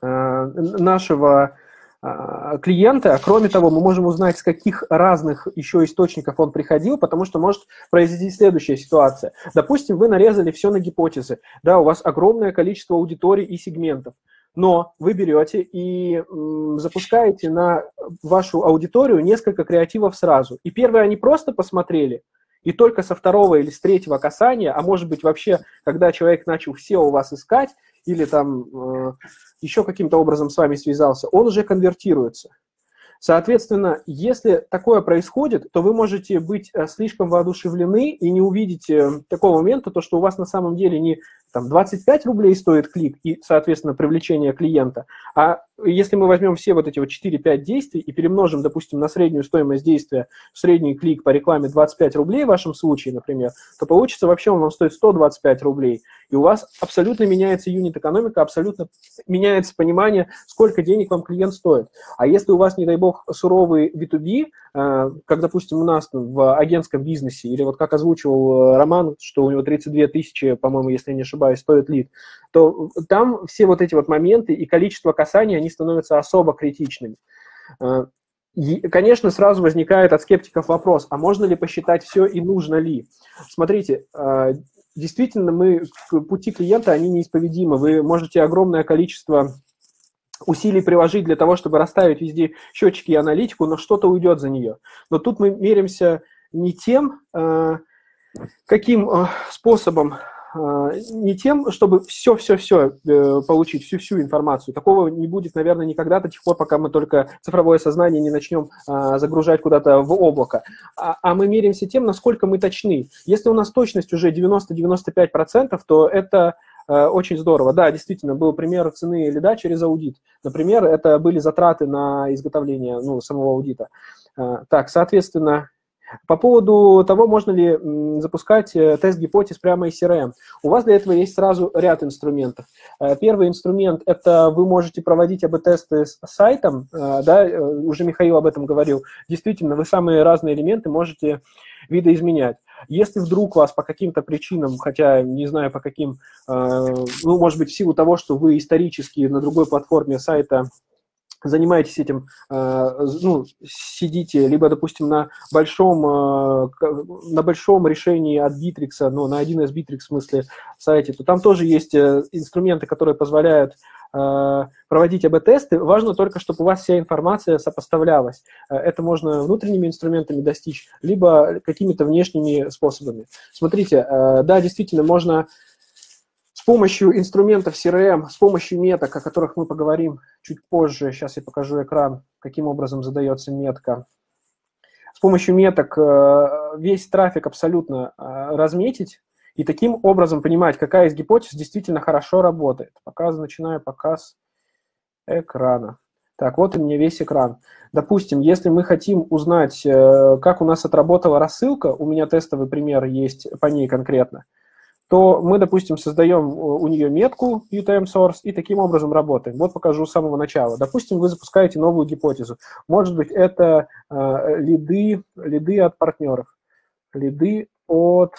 э, нашего э, клиента. Кроме того, мы можем узнать, с каких разных еще источников он приходил, потому что может произойти следующая ситуация. Допустим, вы нарезали все на гипотезы. Да, у вас огромное количество аудиторий и сегментов. Но вы берете и м, запускаете на вашу аудиторию несколько креативов сразу. И первое они просто посмотрели, и только со второго или с третьего касания, а может быть вообще, когда человек начал все у вас искать, или там э, еще каким-то образом с вами связался, он уже конвертируется. Соответственно, если такое происходит, то вы можете быть слишком воодушевлены и не увидеть такого момента, то, что у вас на самом деле не там, двадцать пять рублей стоит клик и, соответственно, привлечение клиента. А если мы возьмем все вот эти вот четыре-пять действий и перемножим, допустим, на среднюю стоимость действия, средний клик по рекламе двадцать пять рублей в вашем случае, например, то получится вообще он вам стоит сто двадцать пять рублей. И у вас абсолютно меняется юнит-экономика, абсолютно меняется понимание, сколько денег вам клиент стоит. А если у вас, не дай бог, суровый би ту би, как, допустим, у нас в агентском бизнесе, или вот как озвучивал Роман, что у него тридцать две тысячи, по-моему, если я не ошибаюсь, стоит лид, то там все вот эти вот моменты и количество касаний, они становятся особо критичными. И, конечно, сразу возникает от скептиков вопрос, а можно ли посчитать все и нужно ли? Смотрите, действительно, мы, пути клиента, они неисповедимы. Вы можете огромное количество усилий приложить для того, чтобы расставить везде счетчики и аналитику, но что-то уйдет за нее. Но тут мы меряемся не тем, каким способом, не тем, чтобы все-все-все получить, всю-всю информацию. Такого не будет, наверное, никогда до тех пор, пока мы только цифровое сознание не начнем загружать куда-то в облако. А мы меряемся тем, насколько мы точны. Если у нас точность уже девяносто-девяносто пять процентов, то это очень здорово. Да, действительно, был пример цены лида через аудит. Например, это были затраты на изготовление ну, самого аудита. Так, соответственно, по поводу того, можно ли запускать тест гипотез прямо из си эр эм. У вас для этого есть сразу ряд инструментов. Первый инструмент – это вы можете проводить эй би тесты с сайтом. Да, уже Михаил об этом говорил. Действительно, вы самые разные элементы можете видоизменять. Если вдруг вас по каким-то причинам, хотя не знаю по каким, э, ну, может быть, в силу того, что вы исторически на другой платформе сайта занимаетесь этим, э, ну, сидите, либо, допустим, на большом, э, на большом решении от Битрикса, ну, на один эс-Битрикс, в смысле, сайте, то там тоже есть инструменты, которые позволяют проводить эй би тесты, важно только, чтобы у вас вся информация сопоставлялась. Это можно внутренними инструментами достичь, либо какими-то внешними способами. Смотрите, да, действительно, можно с помощью инструментов си эр эм, с помощью меток, о которых мы поговорим чуть позже, сейчас я покажу экран, каким образом задается метка. С помощью меток весь трафик абсолютно разметить, и таким образом понимать, какая из гипотез действительно хорошо работает. Пока начинаю показ экрана. Так, вот у меня весь экран. Допустим, если мы хотим узнать, как у нас отработала рассылка, у меня тестовый пример есть по ней конкретно, то мы, допустим, создаем у нее метку ю ти эм сорс и таким образом работаем. Вот покажу с самого начала. Допустим, вы запускаете новую гипотезу. Может быть, это э, лиды, лиды от партнеров. Лиды от...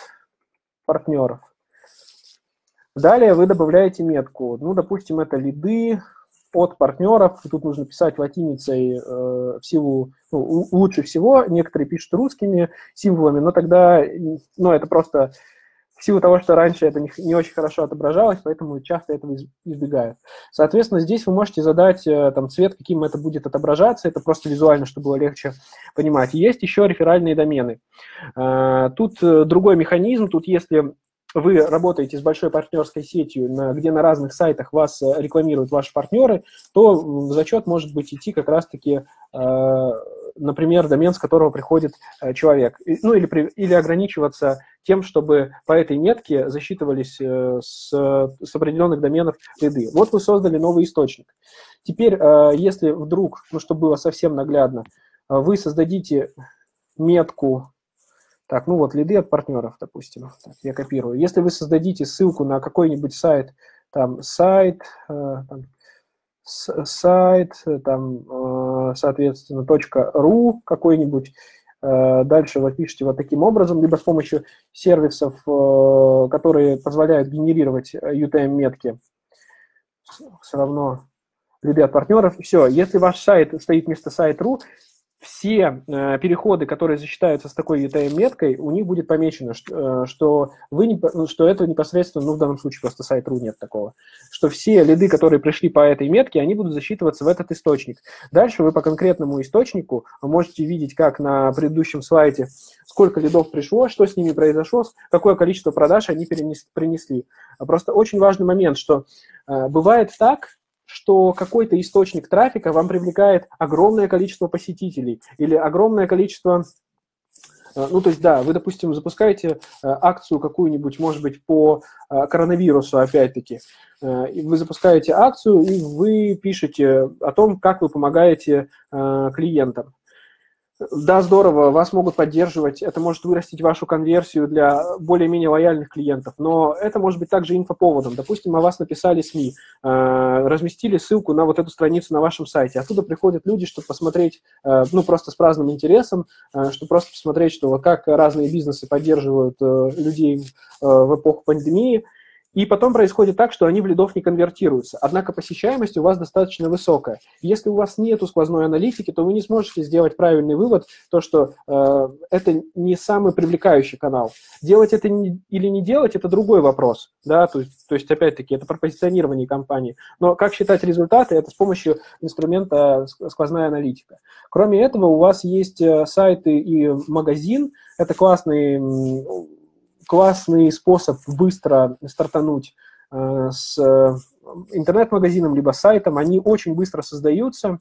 партнеров. Далее вы добавляете метку. Ну, допустим, это лиды от партнеров. Тут нужно писать латиницей э, в силу... Ну, лучше всего. Некоторые пишут русскими символами, но тогда... Ну, это просто... В силу того, что раньше это не, не очень хорошо отображалось, поэтому часто этого избегают. Соответственно, здесь вы можете задать там, цвет, каким это будет отображаться. Это просто визуально, чтобы было легче понимать. Есть еще реферальные домены. Тут другой механизм. Тут если вы работаете с большой партнерской сетью, где на разных сайтах вас рекламируют ваши партнеры, то в зачет может быть идти как раз-таки... например, домен, с которого приходит человек. Ну, или, или ограничиваться тем, чтобы по этой метке засчитывались с, с определенных доменов лиды. Вот вы создали новый источник. Теперь, если вдруг, ну, чтобы было совсем наглядно, вы создадите метку, так, ну вот, лиды от партнеров, допустим, так, я копирую. Если вы создадите ссылку на какой-нибудь сайт, там, сайт, там, сайт, там, соответственно, .ру какой-нибудь. Дальше вы пишете вот таким образом, либо с помощью сервисов, которые позволяют генерировать ю ти эм-метки. Все равно ребят партнеров. Все, если ваш сайт стоит вместо сайт точка ру, все переходы, которые засчитаются с такой ю ти эм-меткой, у них будет помечено, что, вы, что это непосредственно, ну, в данном случае просто сайт точка ру нет такого, что все лиды, которые пришли по этой метке, они будут засчитываться в этот источник. Дальше вы по конкретному источнику можете видеть, как на предыдущем слайде, сколько лидов пришло, что с ними произошло, какое количество продаж они перенес, принесли. Просто очень важный момент, что бывает так, что какой-то источник трафика вам привлекает огромное количество посетителей или огромное количество, ну, то есть, да, вы, допустим, запускаете акцию какую-нибудь, может быть, по коронавирусу, опять-таки, вы запускаете акцию, и вы пишете о том, как вы помогаете клиентам. Да, здорово, вас могут поддерживать, это может вырастить вашу конверсию для более-менее лояльных клиентов, но это может быть также инфоповодом. Допустим, о вас написали СМИ, разместили ссылку на вот эту страницу на вашем сайте, оттуда приходят люди, чтобы посмотреть, ну, просто с праздным интересом, чтобы просто посмотреть, что вот как разные бизнесы поддерживают людей в эпоху пандемии. И потом происходит так, что они в лидов не конвертируются. Однако посещаемость у вас достаточно высокая. Если у вас нет сквозной аналитики, то вы не сможете сделать правильный вывод, то, что э, это не самый привлекающий канал. Делать это не, или не делать – это другой вопрос. Да? То, то есть, опять-таки, это про позиционирование компании. Но как считать результаты – это с помощью инструмента сквозная аналитика. Кроме этого, у вас есть сайты и магазин. Это классный... классный способ быстро стартануть э, с интернет-магазином, либо сайтом. Они очень быстро создаются,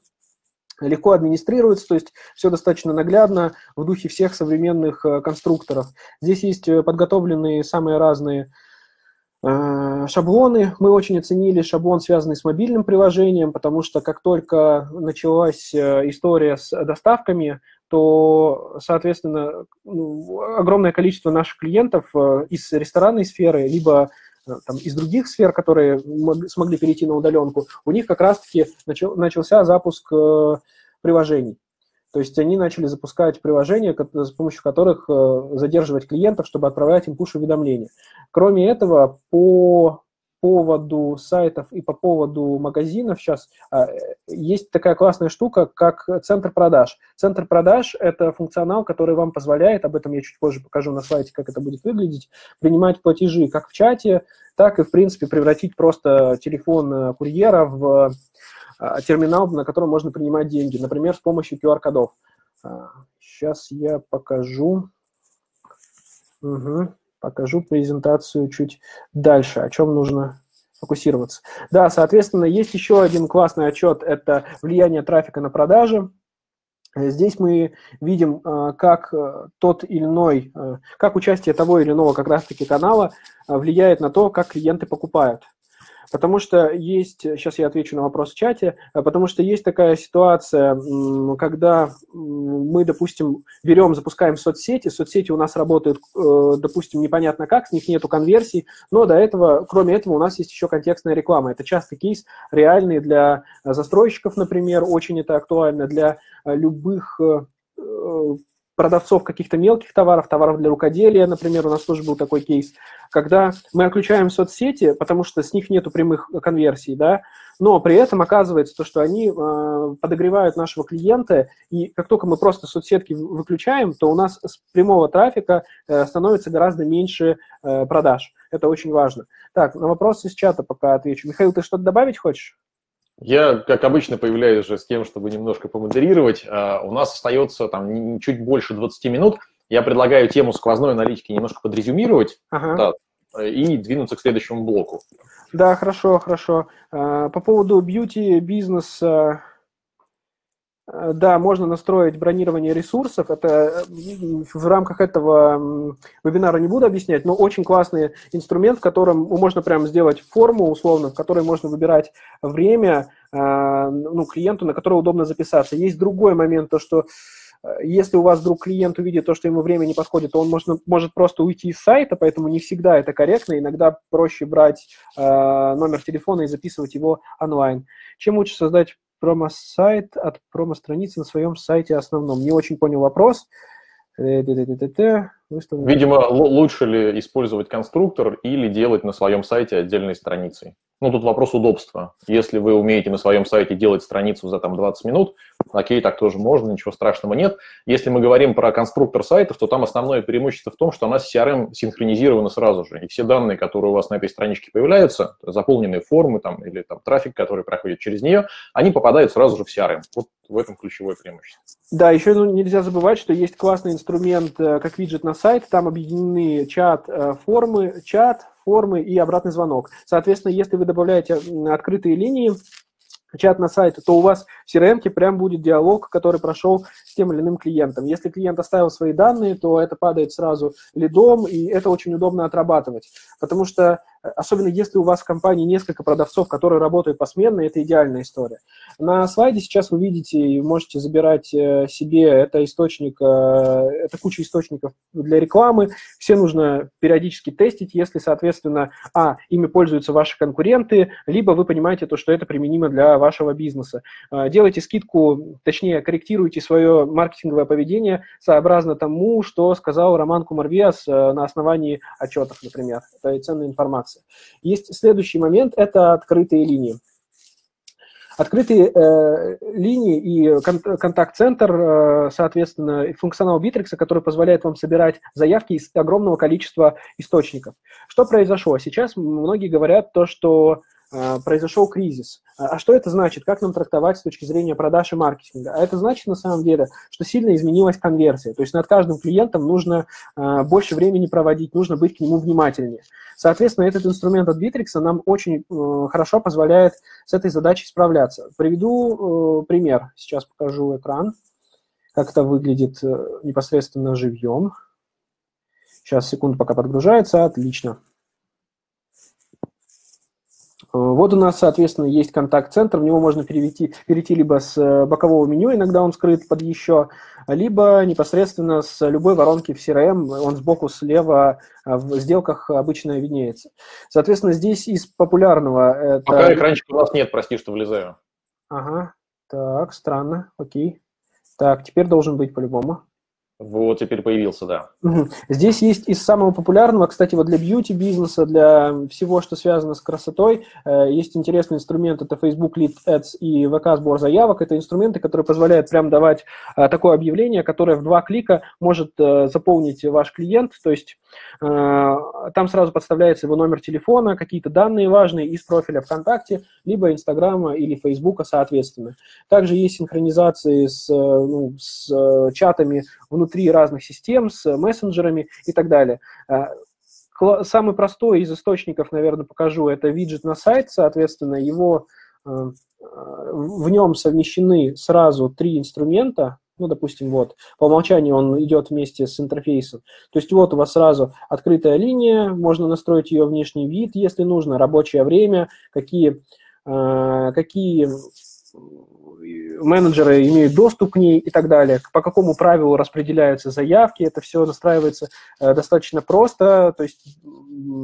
легко администрируются, то есть все достаточно наглядно в духе всех современных э, конструкторов. Здесь есть подготовленные самые разные э, шаблоны. Мы очень оценили шаблон, связанный с мобильным приложением, потому что как только началась э, история с доставками, то, соответственно, огромное количество наших клиентов из ресторанной сферы, либо там, из других сфер, которые смогли перейти на удаленку, у них как раз-таки начался запуск приложений. То есть они начали запускать приложения, с помощью которых задерживать клиентов, чтобы отправлять им пуш-уведомления. Кроме этого, по... По поводу сайтов и по поводу магазинов сейчас есть такая классная штука, как центр продаж. Центр продаж – это функционал, который вам позволяет, об этом я чуть позже покажу на слайде, как это будет выглядеть, принимать платежи как в чате, так и, в принципе, превратить просто телефон курьера в терминал, на котором можно принимать деньги, например, с помощью ку ар-кодов. Сейчас я покажу. Угу. Покажу презентацию чуть дальше, о чем нужно фокусироваться. Да, соответственно, есть еще один классный отчет – это влияние трафика на продажи. Здесь мы видим, как тот или иной, как участие того или иного как раз-таки канала влияет на то, как клиенты покупают. Потому что есть, сейчас я отвечу на вопрос в чате, потому что есть такая ситуация, когда мы, допустим, берем, запускаем соцсети, соцсети у нас работают, допустим, непонятно как, с них нету конверсий, но до этого, кроме этого, у нас есть еще контекстная реклама. Это частый кейс, реальный для застройщиков, например, очень это актуально для любых продавцов каких-то мелких товаров, товаров для рукоделия, например, у нас тоже был такой кейс, когда мы отключаем соцсети, потому что с них нету прямых конверсий, да, но при этом оказывается то, что они э, подогревают нашего клиента, и как только мы просто соцсетки выключаем, то у нас с прямого трафика э, становится гораздо меньше э, продаж. Это очень важно. Так, на вопросы из чата пока отвечу. Михаил, ты что-то добавить хочешь? Я, как обычно, появляюсь уже с тем, чтобы немножко помодерировать. У нас остается там чуть больше двадцати минут. Я предлагаю тему сквозной аналитики немножко подрезюмировать, ага, да, и двинуться к следующему блоку. Да, хорошо, хорошо. По поводу бьюти-бизнеса, да, можно настроить бронирование ресурсов. Это в рамках этого вебинара не буду объяснять, но очень классный инструмент, в котором можно прям сделать форму условно, в которой можно выбирать время, ну, клиенту, на которое удобно записаться. Есть другой момент, то что Если у вас вдруг клиент увидит то, что ему время не подходит, то он может, может просто уйти из сайта, поэтому не всегда это корректно. Иногда проще брать э, номер телефона и записывать его онлайн. Чем лучше создать промо-сайт от промо-страницы на своем сайте основном? Не очень понял вопрос. Видимо, лучше ли использовать конструктор или делать на своем сайте отдельной страницей? Ну, тут вопрос удобства. Если вы умеете на своем сайте делать страницу за там, двадцать минут, окей, так тоже можно, ничего страшного нет. Если мы говорим про конструктор сайтов, то там основное преимущество в том, что она с си ар эм синхронизирована сразу же. И все данные, которые у вас на этой страничке появляются, заполненные формы там, или там, трафик, который проходит через нее, они попадают сразу же в си ар эм. Вот в этом ключевое преимущество. Да, еще ну, нельзя забывать, что есть классный инструмент, как виджет на сайте, там объединены чат, формы, чат, формы и обратный звонок. Соответственно, если вы добавляете открытые линии, чат на сайт, то у вас в си ар эм-ке прям будет диалог, который прошел с тем или иным клиентом. Если клиент оставил свои данные, то это падает сразу лидом, и это очень удобно отрабатывать. Потому что, особенно если у вас в компании несколько продавцов, которые работают посменно, это идеальная история. На слайде сейчас вы видите и можете забирать себе это источник, это куча источников для рекламы. Все нужно периодически тестить, если, соответственно, а, ими пользуются ваши конкуренты, либо вы понимаете то, что это применимо для вашего бизнеса. Делайте скидку, точнее, корректируйте свое маркетинговое поведение сообразно тому, что сказал Роман Кумар Виас на основании отчетов, например. Это ценная информация. Есть следующий момент – это открытые линии. Открытые э, линии и кон контакт-центр, э, соответственно, функционал Битрикса, который позволяет вам собирать заявки из огромного количества источников. Что произошло? Сейчас многие говорят то, что э, произошел кризис. А что это значит? Как нам трактовать с точки зрения продаж и маркетинга? А это значит, на самом деле, что сильно изменилась конверсия. То есть над каждым клиентом нужно э, больше времени проводить, нужно быть к нему внимательнее. Соответственно, этот инструмент от Битрикса нам очень э, хорошо позволяет с этой задачей справляться. Приведу э, пример. Сейчас покажу экран, как это выглядит э, непосредственно живьем. Сейчас, секунду, пока подгружается. Отлично. Вот у нас, соответственно, есть контакт-центр, в него можно перейти, перейти либо с бокового меню, иногда он скрыт под «Еще», либо непосредственно с любой воронки в си ар эм, он сбоку слева в сделках обычно виднеется. Соответственно, здесь из популярного... Это... Пока экранчика у нас нет, прости, что влезаю. Ага, так, странно, окей. Так, теперь должен быть по-любому. Вот теперь появился, да. Здесь есть из самого популярного, кстати, вот для бьюти-бизнеса, для всего, что связано с красотой, есть интересный инструмент, это Facebook Lead Ads и вэ ка сбор заявок. Это инструменты, которые позволяют прям давать такое объявление, которое в два клика может заполнить ваш клиент, то есть там сразу подставляется его номер телефона, какие-то данные важные из профиля ВКонтакте, либо Инстаграма или Фейсбука, соответственно. Также есть синхронизации с, ну, с чатами внутри разных систем, с мессенджерами и так далее. Самый простой из источников, наверное, покажу, это виджет на сайт, соответственно, его, в нем совмещены сразу три инструмента. Ну, допустим, вот, по умолчанию он идет вместе с интерфейсом. То есть вот у вас сразу открытая линия, можно настроить ее внешний вид, если нужно, рабочее время, какие, э, какие менеджеры имеют доступ к ней и так далее, по какому правилу распределяются заявки, это все настраивается э, достаточно просто. То есть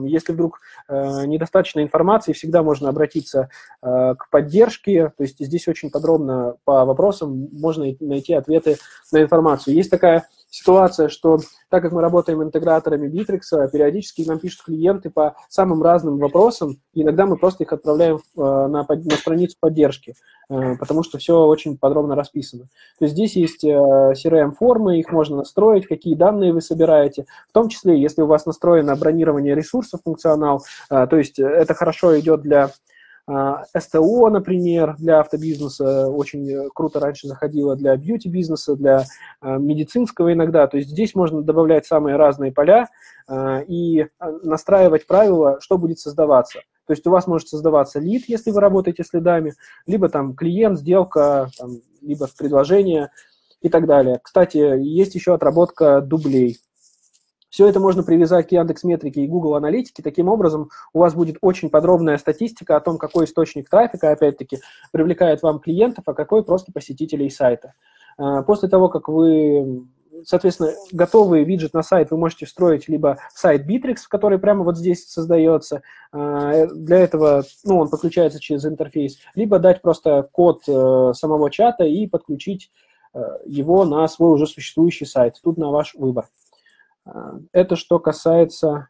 если вдруг э, недостаточно информации, всегда можно обратиться э, к поддержке, то есть здесь очень подробно по вопросам можно найти ответы на информацию. Есть такая ситуация, что так как мы работаем интеграторами Битрикса, периодически нам пишут клиенты по самым разным вопросам, и иногда мы просто их отправляем э, на, на страницу поддержки, э, потому что все очень подробно расписано. То есть здесь есть э, си ар эм-формы, их можно настроить, какие данные вы собираете, в том числе, если у вас настроено бронирование ресурсов, функционал, э, то есть это хорошо идет для... эс тэ о, например, для автобизнеса очень круто раньше заходило, для бьюти-бизнеса, для медицинского иногда. То есть здесь можно добавлять самые разные поля и настраивать правила, что будет создаваться. То есть у вас может создаваться лид, если вы работаете с лидами, либо там клиент, сделка, там, либо предложение и так далее. Кстати, есть еще отработка дублей. Все это можно привязать к Яндекс.Метрике и Google Аналитике. Таким образом, у вас будет очень подробная статистика о том, какой источник трафика, опять-таки, привлекает вам клиентов, а какой просто посетителей сайта. После того, как вы, соответственно, готовый виджет на сайт вы можете встроить либо в сайт Bitrix, который прямо вот здесь создается, для этого, ну, он подключается через интерфейс, либо дать просто код самого чата и подключить его на свой уже существующий сайт. Тут на ваш выбор. Это что касается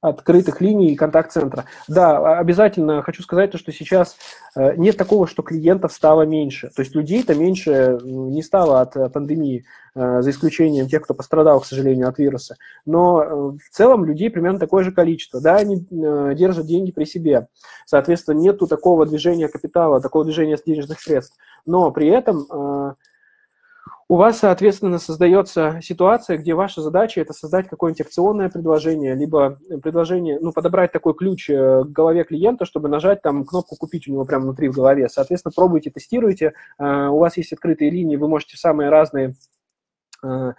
открытых линий и контакт-центра. Да, обязательно хочу сказать, что сейчас нет такого, что клиентов стало меньше. То есть людей-то меньше не стало от пандемии, за исключением тех, кто пострадал, к сожалению, от вируса. Но в целом людей примерно такое же количество. Да, они держат деньги при себе. Соответственно, нету такого движения капитала, такого движения денежных средств. Но при этом у вас, соответственно, создается ситуация, где ваша задача – это создать какое-нибудь акционное предложение, либо предложение, ну, подобрать такой ключ к голове клиента, чтобы нажать там кнопку «Купить» у него прямо внутри в голове. Соответственно, пробуйте, тестируйте. У вас есть открытые линии, вы можете в самые разные, в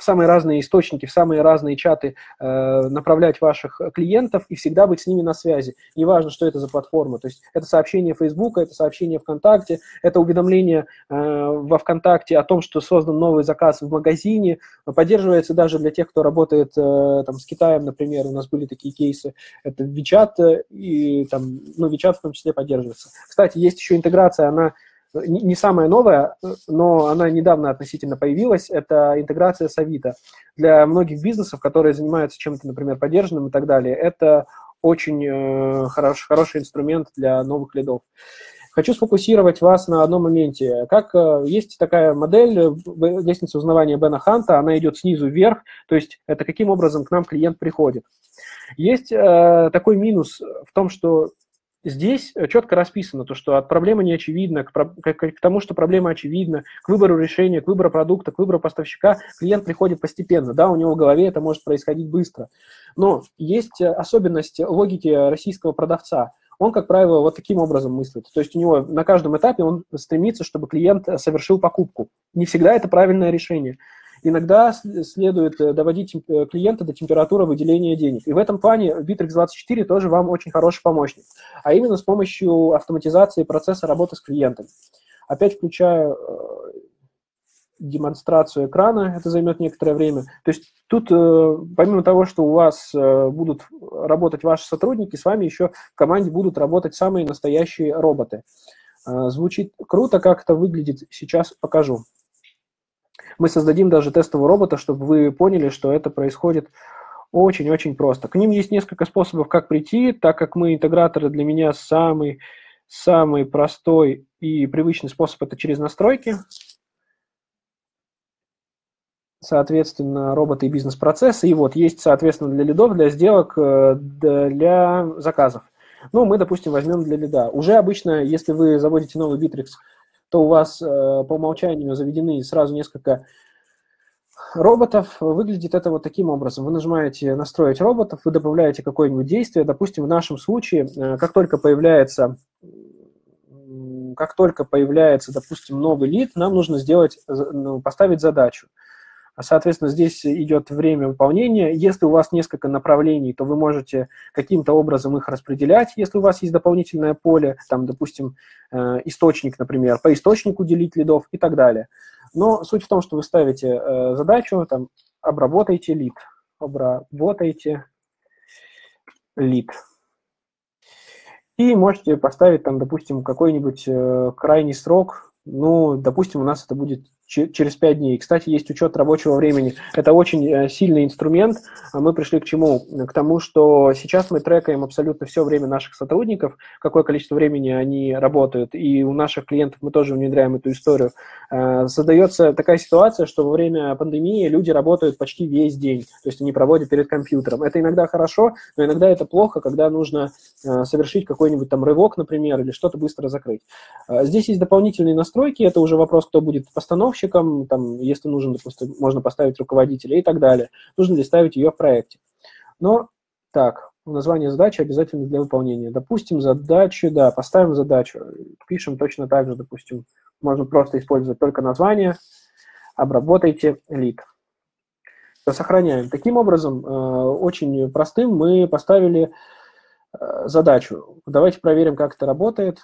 самые разные источники, в самые разные чаты направлять ваших клиентов и всегда быть с ними на связи. Неважно, что это за платформа. То есть это сообщение Facebook, это сообщение ВКонтакте, это уведомление во ВКонтакте о том, что создан новый заказ в магазине. Поддерживается даже для тех, кто работает там с Китаем, например. У нас были такие кейсы. Это WeChat, и там, ну, WeChat в том числе поддерживается. Кстати, есть еще интеграция, она не самая новая, но она недавно относительно появилась, это интеграция с Авито. Для многих бизнесов, которые занимаются чем-то, например, поддержанным и так далее, это очень э, хорош, хороший инструмент для новых лидов. Хочу сфокусировать вас на одном моменте. Как э, есть такая модель, э, лестница узнавания Бена Ханта, она идет снизу вверх, то есть это каким образом к нам клиент приходит. Есть э, такой минус в том, что здесь четко расписано то, что от проблемы не очевидно, к, к, к тому, что проблема очевидна, к выбору решения, к выбору продукта, к выбору поставщика клиент приходит постепенно, да, у него в голове это может происходить быстро. Но есть особенность логики российского продавца. Он, как правило, вот таким образом мыслит. То есть у него на каждом этапе он стремится, чтобы клиент совершил покупку. Не всегда это правильное решение. Иногда следует доводить клиента до температуры выделения денег. И в этом плане Битрикс двадцать четыре тоже вам очень хороший помощник. А именно с помощью автоматизации процесса работы с клиентом. Опять включаю демонстрацию экрана, это займет некоторое время. То есть тут, помимо того, что у вас будут работать ваши сотрудники, с вами еще в команде будут работать самые настоящие роботы. Звучит круто, как это выглядит, сейчас покажу. Мы создадим даже тестового робота, чтобы вы поняли, что это происходит очень-очень просто. К ним есть несколько способов, как прийти, так как мы интеграторы, для меня самый, самый простой и привычный способ – это через настройки. Соответственно, роботы и бизнес-процессы. И вот есть, соответственно, для лидов, для сделок, для заказов. Ну, мы, допустим, возьмем для лида. Уже обычно, если вы заводите новый Bitrix, то у вас э, по умолчанию заведены сразу несколько роботов. Выглядит это вот таким образом. Вы нажимаете «Настроить роботов», вы добавляете какое-нибудь действие. Допустим, в нашем случае, э, как только появляется, э, как только появляется, допустим, новый лид, нам нужно сделать, э, поставить задачу. Соответственно, здесь идет время выполнения. Если у вас несколько направлений, то вы можете каким-то образом их распределять. Если у вас есть дополнительное поле, там, допустим, источник, например, по источнику делить лидов и так далее. Но суть в том, что вы ставите задачу, там, обработайте лид, обработайте лид. И можете поставить, там, допустим, какой-нибудь крайний срок. Ну, допустим, у нас это будет через пять дней. Кстати, есть учет рабочего времени. Это очень сильный инструмент. Мы пришли к чему? К тому, что сейчас мы трекаем абсолютно все время наших сотрудников, какое количество времени они работают. И у наших клиентов мы тоже внедряем эту историю. Создается такая ситуация, что во время пандемии люди работают почти весь день. То есть они проводят перед компьютером. Это иногда хорошо, но иногда это плохо, когда нужно совершить какой-нибудь там рывок, например, или что-то быстро закрыть. Здесь есть дополнительные настройки. Это уже вопрос, кто будет постановщиком. Там, если нужен, допустим, можно поставить руководителя и так далее. Нужно ли ставить ее в проекте. Но так, название задачи обязательно для выполнения. Допустим, задачу, да, поставим задачу. Пишем точно так же, допустим. Можно просто использовать только название. Обработайте лид. Сохраняем. Таким образом, очень простым мы поставили задачу. Давайте проверим, как это работает.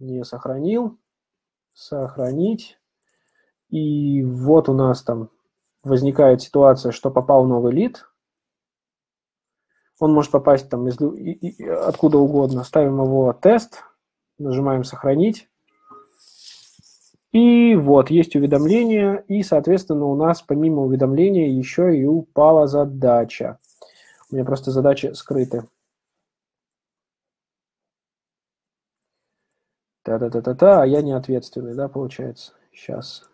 Не сохранил. Сохранить. И вот у нас там возникает ситуация, что попал новый лид. Он может попасть там из, откуда угодно. Ставим его тест, нажимаем «Сохранить». И вот, есть уведомление, и, соответственно, у нас помимо уведомления еще и упала задача. У меня просто задачи скрыты. Та-та-та-та-та, а я не ответственный, да, получается? Сейчас.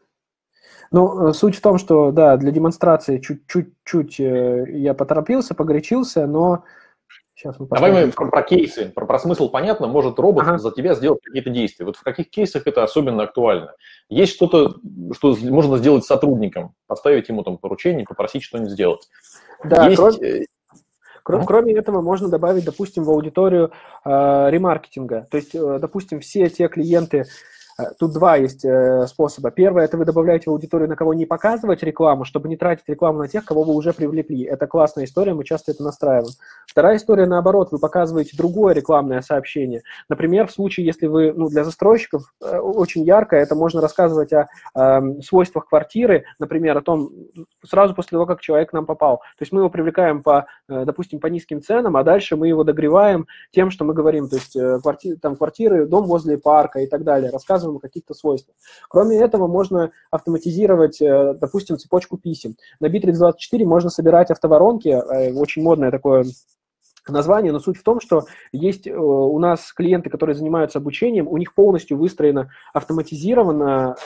Ну, суть в том, что, да, для демонстрации чуть-чуть я поторопился, погорячился, но... Сейчас мы Давай мы про, про кейсы, про, про смысл понятно, может робот ага. за тебя сделать какие-то действия. Вот в каких кейсах это особенно актуально? Есть что-то, что можно сделать с сотрудником, поставить ему там поручение, попросить что-нибудь сделать. Да, Есть... кроме, кроме, кроме этого можно добавить, допустим, в аудиторию э, ремаркетинга. То есть, э, допустим, все те клиенты... Тут два есть э, способа. Первое – это вы добавляете в аудиторию, на кого не показывать рекламу, чтобы не тратить рекламу на тех, кого вы уже привлекли. Это классная история, мы часто это настраиваем. Вторая история, наоборот, вы показываете другое рекламное сообщение. Например, в случае, если вы, ну, для застройщиков э, очень ярко, это можно рассказывать о э, свойствах квартиры, например, о том, сразу после того, как человек к нам попал. То есть мы его привлекаем, по, э, допустим, по низким ценам, а дальше мы его догреваем тем, что мы говорим, то есть э, квартиры, там, квартиры, дом возле парка и так далее, рассказываем о каких-то свойствах. Кроме этого, можно автоматизировать, допустим, цепочку писем. На Битрикс двадцать четыре можно собирать автоворонки, очень модное такое название, но суть в том, что есть у нас клиенты, которые занимаются обучением, у них полностью выстроено автоматизировано,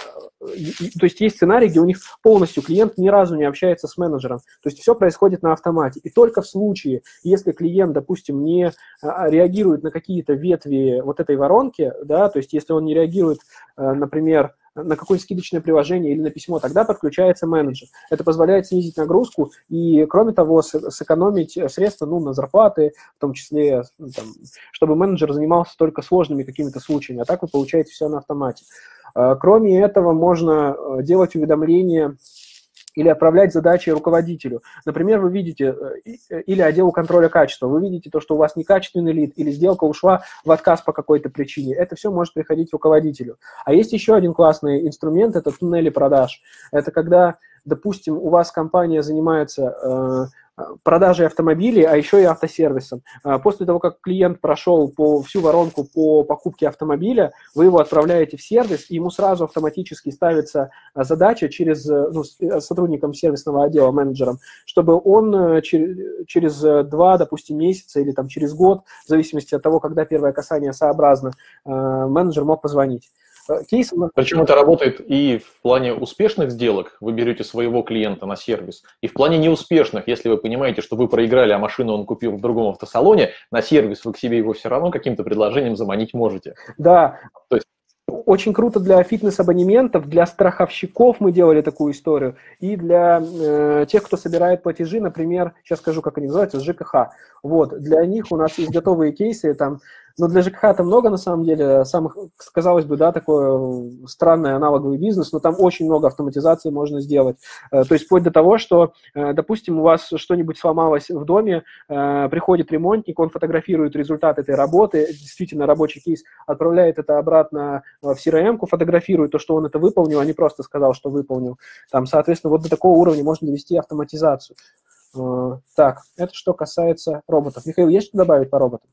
то есть есть сценарий, где у них полностью клиент ни разу не общается с менеджером, то есть все происходит на автомате, и только в случае, если клиент, допустим, не реагирует на какие-то ветви вот этой воронки, да, то есть если он не реагирует, например, на какое-то скидочное приложение или на письмо, тогда подключается менеджер. Это позволяет снизить нагрузку и, кроме того, сэкономить средства, ну, на зарплаты, в том числе, там, чтобы менеджер занимался только сложными какими-то случаями, а так вы получаете все на автомате. Кроме этого, можно делать уведомления или отправлять задачи руководителю. Например, вы видите, или отделу контроля качества, вы видите то, что у вас некачественный лид, или сделка ушла в отказ по какой-то причине. Это все может приходить руководителю. А есть еще один классный инструмент, это туннели продаж. Это когда, допустим, у вас компания занимается... Э, продажей автомобилей, а еще и автосервисом. После того, как клиент прошел по всю воронку по покупке автомобиля, вы его отправляете в сервис, и ему сразу автоматически ставится задача через, ну, сотрудником сервисного отдела, менеджером, чтобы он через два, допустим, месяца или там через год, в зависимости от того, когда первое касание сообразно, менеджер мог позвонить. Кейс... Причем это работает и в плане успешных сделок, вы берете своего клиента на сервис, и в плане неуспешных, если вы понимаете, что вы проиграли, а машину он купил в другом автосалоне, на сервис вы к себе его все равно каким-то предложением заманить можете. Да. То есть... Очень круто для фитнес-абонементов, для страховщиков мы делали такую историю, и для э, тех, кто собирает платежи, например, сейчас скажу, как они называются, ЖКХ. Вот, для них у нас есть готовые кейсы, там, но для ЖКХ это много, на самом деле, самых, казалось бы, да, такой странный аналоговый бизнес, но там очень много автоматизации можно сделать. Э, то есть вплоть до того, что, э, допустим, у вас что-нибудь сломалось в доме, э, приходит ремонтник, он фотографирует результат этой работы, действительно рабочий кейс, отправляет это обратно в си эр эм-ку, фотографирует то, что он это выполнил, а не просто сказал, что выполнил. Там, соответственно, вот до такого уровня можно довести автоматизацию. Так, это что касается роботов. Михаил, есть что добавить по роботам?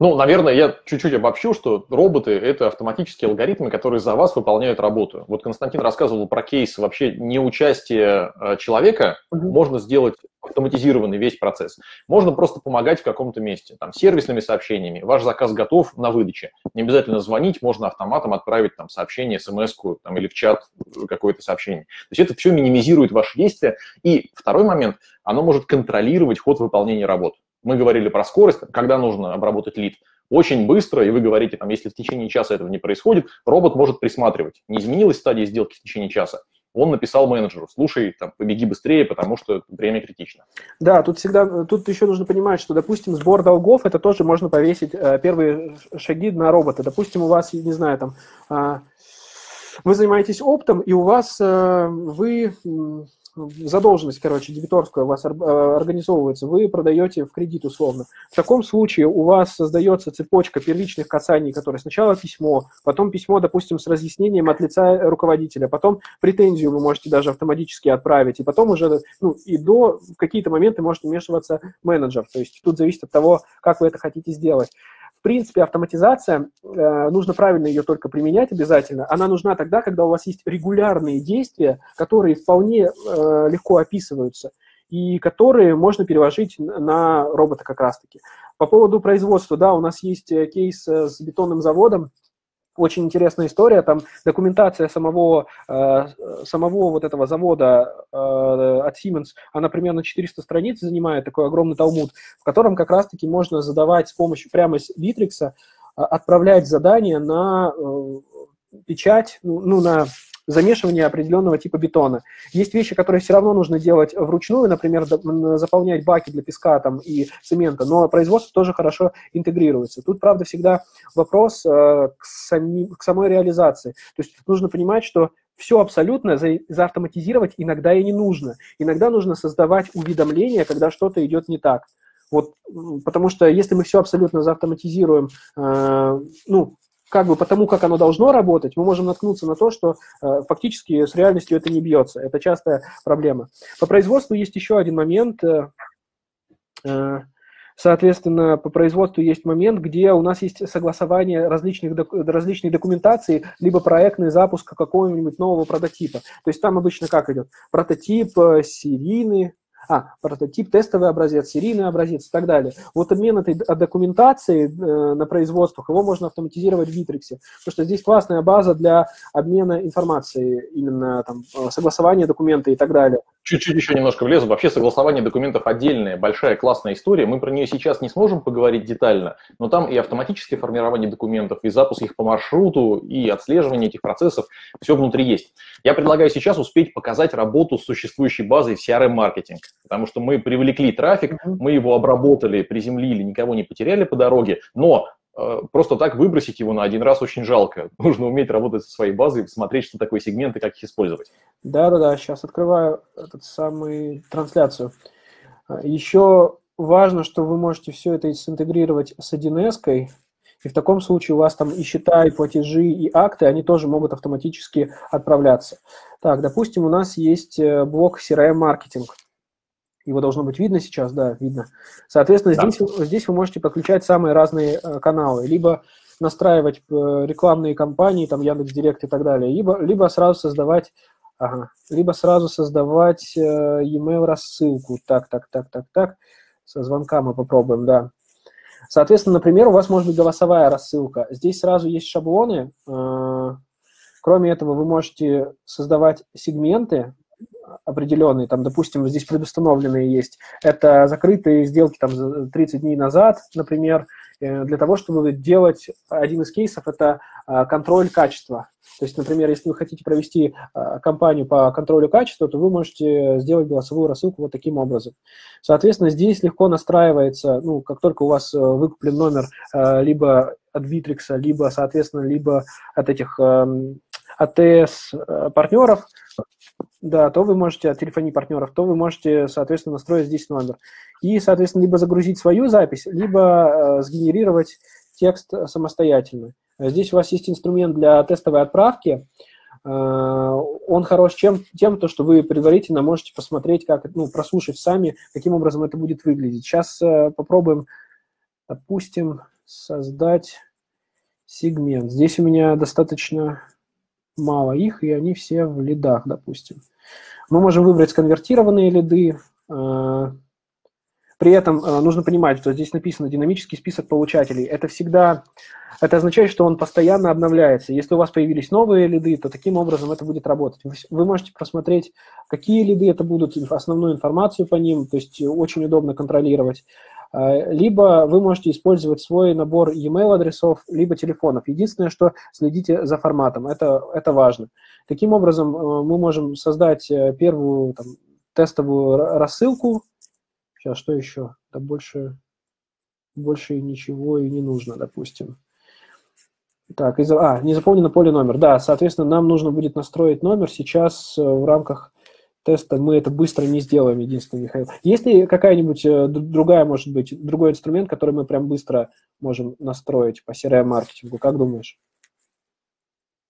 Ну, наверное, я чуть-чуть обобщу, что роботы – это автоматические алгоритмы, которые за вас выполняют работу. Вот Константин рассказывал про кейс вообще неучастия человека. Угу. Можно сделать автоматизированный весь процесс. Можно просто помогать в каком-то месте, там, сервисными сообщениями. Ваш заказ готов на выдаче. Не обязательно звонить, можно автоматом отправить там сообщение, смс-ку там, или в чат какое-то сообщение. То есть это все минимизирует ваши действия. И второй момент – оно может контролировать ход выполнения работ. Мы говорили про скорость, когда нужно обработать лид. Очень быстро, и вы говорите, там, если в течение часа этого не происходит, робот может присматривать. Не изменилась стадия сделки в течение часа. Он написал менеджеру: слушай, там, побеги быстрее, потому что время критично. Да, тут всегда, тут еще нужно понимать, что, допустим, сбор долгов, это тоже можно повесить э, первые шаги на робота. Допустим, у вас, не знаю, там, э, вы занимаетесь оптом, и у вас э, вы... задолженность, короче, дебиторская у вас организовывается, вы продаете в кредит условно. В таком случае у вас создается цепочка первичных касаний, которые сначала письмо, потом письмо, допустим, с разъяснением от лица руководителя, потом претензию вы можете даже автоматически отправить, и потом уже, ну, и до какие-то моменты может вмешиваться менеджер. То есть тут зависит от того, как вы это хотите сделать. В принципе, автоматизация, э, нужно правильно ее только применять обязательно. Она нужна тогда, когда у вас есть регулярные действия, которые вполне э, легко описываются и которые можно переложить на робота как раз-таки. По поводу производства, да, у нас есть кейс с бетонным заводом. Очень интересная история, там документация самого, э, самого вот этого завода э, от Siemens, она примерно четыреста страниц занимает, такой огромный талмуд, в котором как раз-таки можно задавать с помощью прямо из Битрикса, э, отправлять задания на э, печать, ну, ну на... замешивание определенного типа бетона. Есть вещи, которые все равно нужно делать вручную, например, заполнять баки для песка там, и цемента, но производство тоже хорошо интегрируется. Тут, правда, всегда вопрос э, к, сами, к самой реализации. То есть нужно понимать, что все абсолютно за, заавтоматизировать иногда и не нужно. Иногда нужно создавать уведомления, когда что-то идет не так. Вот, потому что если мы все абсолютно заавтоматизируем, э, ну, как бы потому, как оно должно работать, мы можем наткнуться на то, что э, фактически с реальностью это не бьется. Это частая проблема. По производству есть еще один момент. Э, э, соответственно, по производству есть момент, где у нас есть согласование различных, различной документации, либо проектный запуск какого-нибудь нового прототипа. То есть там обычно как идет? Прототип, серийный... А, прототип, тестовый образец, серийный образец и так далее. Вот обмен этой документации э, на производствах, его можно автоматизировать в Битриксе, потому что здесь классная база для обмена информацией, именно там согласования документа и так далее. Чуть-чуть еще немножко влезу. Вообще согласование документов отдельная, большая, классная история. Мы про нее сейчас не сможем поговорить детально, но там и автоматическое формирование документов, и запуск их по маршруту, и отслеживание этих процессов, все внутри есть. Я предлагаю сейчас успеть показать работу с существующей базой в си ар эм-маркетинг, потому что мы привлекли трафик, мы его обработали, приземлили, никого не потеряли по дороге, но... Просто так выбросить его на один раз очень жалко. Нужно уметь работать со своей базой, смотреть, что такое сегмент и как их использовать. Да-да-да, сейчас открываю этот самый трансляцию. Еще важно, что вы можете все это синтегрировать с один эс-кой, и в таком случае у вас там и счета, и платежи, и акты, они тоже могут автоматически отправляться. Так, допустим, у нас есть блок си ар эм-маркетинг. Его должно быть видно сейчас, да, видно. Соответственно, да. Здесь, здесь вы можете подключать самые разные э, каналы, либо настраивать э, рекламные кампании, там, Яндекс.Директ и так далее, либо, либо сразу создавать, ага, либо сразу создавать э, e-mail-рассылку. Так, так, так, так, так. Со звонка мы попробуем, да. Соответственно, например, у вас может быть голосовая рассылка. Здесь сразу есть шаблоны. Э, кроме этого, вы можете создавать сегменты определенные, там, допустим, здесь предустановленные есть, это закрытые сделки там тридцать дней назад, например, для того, чтобы делать один из кейсов, это контроль качества. То есть, например, если вы хотите провести кампанию по контролю качества, то вы можете сделать голосовую рассылку вот таким образом. Соответственно, здесь легко настраивается, ну, как только у вас выкуплен номер либо от Битрикса, либо, соответственно, либо от этих АТС-партнеров, да, то вы можете от телефонии партнеров, то вы можете, соответственно, настроить здесь номер. И, соответственно, либо загрузить свою запись, либо э, сгенерировать текст самостоятельно. Здесь у вас есть инструмент для тестовой отправки. Э, он хорош чем, тем, то, что вы предварительно можете посмотреть, как, ну, прослушать сами, каким образом это будет выглядеть. Сейчас э, попробуем, допустим, создать сегмент. Здесь у меня достаточно мало их, и они все в лидах, допустим. Мы можем выбрать сконвертированные лиды. При этом нужно понимать, что здесь написано динамический список получателей. Это всегда, это означает, что он постоянно обновляется. Если у вас появились новые лиды, то таким образом это будет работать. Вы можете просмотреть, какие лиды это будут, основную информацию по ним, то есть очень удобно контролировать. Либо вы можете использовать свой набор e-mail адресов, либо телефонов. Единственное, что следите за форматом, это, это важно. Таким образом, мы можем создать первую там, тестовую рассылку. Сейчас, что еще? Да больше, больше ничего и не нужно, допустим. Так, из... а, не заполнено поле номер. Да, соответственно, нам нужно будет настроить номер сейчас в рамках теста мы это быстро не сделаем, единственное, Михаил. Есть ли какая-нибудь другая, может быть, другой инструмент, который мы прям быстро можем настроить по си ар эм-маркетингу? Как думаешь?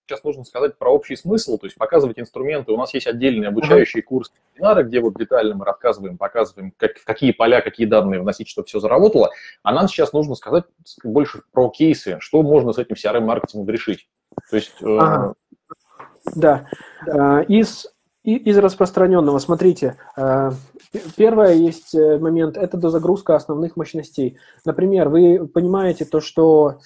Сейчас нужно сказать про общий смысл, то есть показывать инструменты. У нас есть отдельный обучающий курс, где вот детально мы рассказываем, показываем, как, в какие поля, какие данные вносить, чтобы все заработало. А нам сейчас нужно сказать больше про кейсы, что можно с этим си ар эм-маркетингом решить. То есть, ага. э... Да. да. Из, из распространенного, смотрите, первое есть момент – это дозагрузка основных мощностей. Например, вы понимаете то, что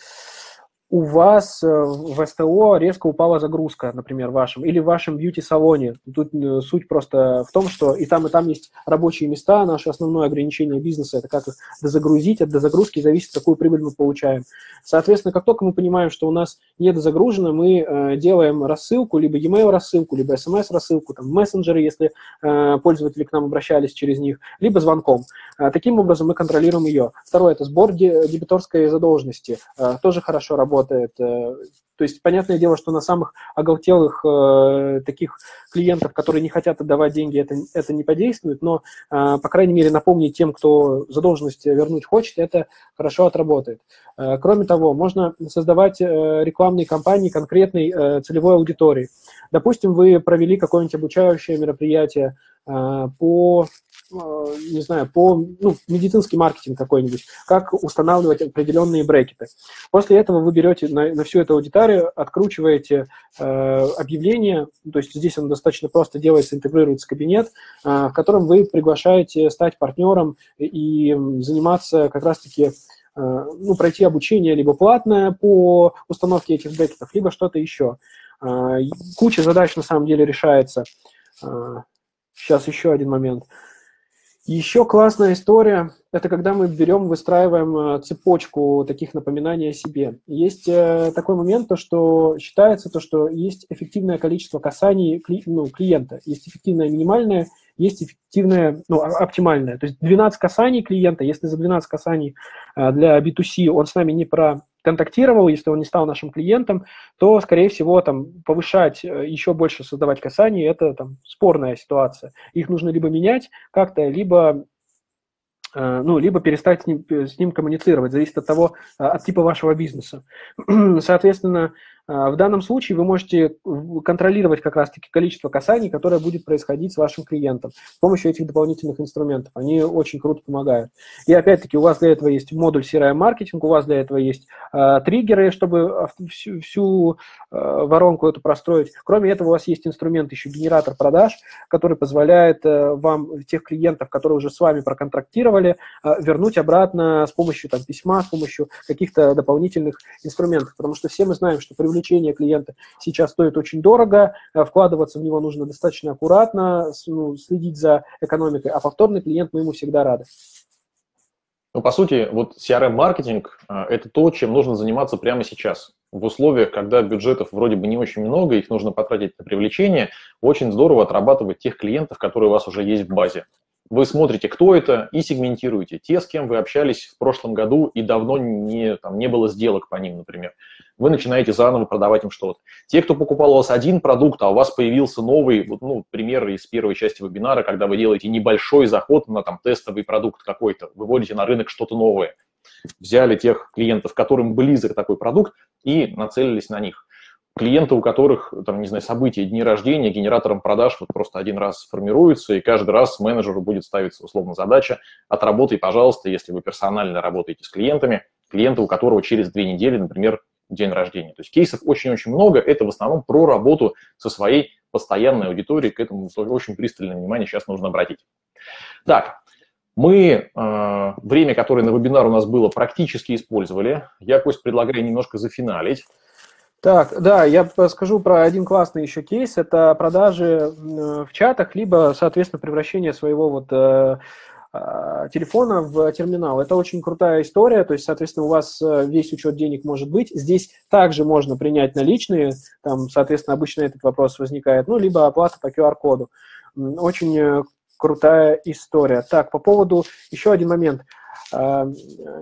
у вас в СТО резко упала загрузка, например, вашем, или в вашем бьюти-салоне. Тут суть просто в том, что и там, и там есть рабочие места. Наше основное ограничение бизнеса – это как их дозагрузить. От дозагрузки зависит, какую прибыль мы получаем. Соответственно, как только мы понимаем, что у нас не дозагружено, мы делаем рассылку, либо e-mail-рассылку, либо эс эм эс-рассылку, там, мессенджеры, если пользователи к нам обращались через них, либо звонком. Таким образом мы контролируем ее. Второе – это сбор дебиторской задолженности. Тоже хорошо работает. То есть, понятное дело, что на самых оголтелых э, таких клиентов, которые не хотят отдавать деньги, это, это не подействует, но, э, по крайней мере, напомнить тем, кто задолженность вернуть хочет, это хорошо отработает. Э, кроме того, можно создавать э, рекламные кампании конкретной э, целевой аудитории. Допустим, вы провели какое-нибудь обучающее мероприятие э, по... не знаю, по ну, медицинский маркетинг какой-нибудь, как устанавливать определенные брекеты. После этого вы берете на, на всю эту аудиторию, откручиваете э, объявление, то есть здесь оно достаточно просто делается, интегрируется кабинет, э, в котором вы приглашаете стать партнером и заниматься как раз-таки, э, ну, пройти обучение либо платное по установке этих брекетов, либо что-то еще. Э, куча задач на самом деле решается. Э, сейчас еще один момент. Еще классная история – это когда мы берем, выстраиваем цепочку таких напоминаний о себе. Есть такой момент, то, что считается, то, что есть эффективное количество касаний кли, ну, клиента. Есть эффективное минимальное, есть эффективное, ну, оптимальное. То есть двенадцать касаний клиента, если за двенадцать касаний для би ту си он с нами не про... контактировал, если он не стал нашим клиентом, то, скорее всего, там, повышать, еще больше создавать касаний – это там, спорная ситуация. Их нужно либо менять как-то, либо, ну, либо перестать с ним, с ним коммуницировать, зависит от того, от типа вашего бизнеса. Соответственно, в данном случае вы можете контролировать как раз-таки количество касаний, которое будет происходить с вашим клиентом с помощью этих дополнительных инструментов. Они очень круто помогают. И опять-таки у вас для этого есть модуль си ар эм-маркетинг, у вас для этого есть э, триггеры, чтобы всю, всю э, воронку эту простроить. Кроме этого у вас есть инструмент еще генератор продаж, который позволяет э, вам тех клиентов, которые уже с вами проконтрактировали, э, вернуть обратно с помощью там, письма, с помощью каких-то дополнительных инструментов. Потому что все мы знаем, что привлечение Привлечение клиента сейчас стоит очень дорого, вкладываться в него нужно достаточно аккуратно, следить за экономикой, а повторный клиент мы ему всегда рады. Ну, по сути, вот си ар эм-маркетинг – это то, чем нужно заниматься прямо сейчас. В условиях, когда бюджетов вроде бы не очень много, их нужно потратить на привлечение, очень здорово отрабатывать тех клиентов, которые у вас уже есть в базе. Вы смотрите, кто это, и сегментируете. Те, с кем вы общались в прошлом году и давно не, там, не было сделок по ним, например. Вы начинаете заново продавать им что-то. Те, кто покупал у вас один продукт, а у вас появился новый, ну, пример из первой части вебинара, когда вы делаете небольшой заход на там, тестовый продукт какой-то, выводите на рынок что-то новое. Взяли тех клиентов, которым близок такой продукт, и нацелились на них. Клиенты, у которых, там, не знаю, события, дни рождения, генератором продаж вот просто один раз сформируются, и каждый раз менеджеру будет ставиться, условно, задача «отработай, пожалуйста, если вы персонально работаете с клиентами, клиента, у которого через две недели, например, день рождения». То есть кейсов очень-очень много, это в основном про работу со своей постоянной аудиторией, к этому очень пристальное внимание сейчас нужно обратить. Так. Мы э, время, которое на вебинар у нас было, практически использовали. Я, Кость, предлагаю немножко зафиналить. Так, да, я расскажу про один классный еще кейс. Это продажи в чатах, либо, соответственно, превращение своего вот... Э, телефона в терминал. Это очень крутая история, то есть, соответственно, у вас весь учет денег может быть. Здесь также можно принять наличные, там, соответственно, обычно этот вопрос возникает, ну, либо оплата по ку ар-коду. Очень крутая история. Так, по поводу, еще один момент.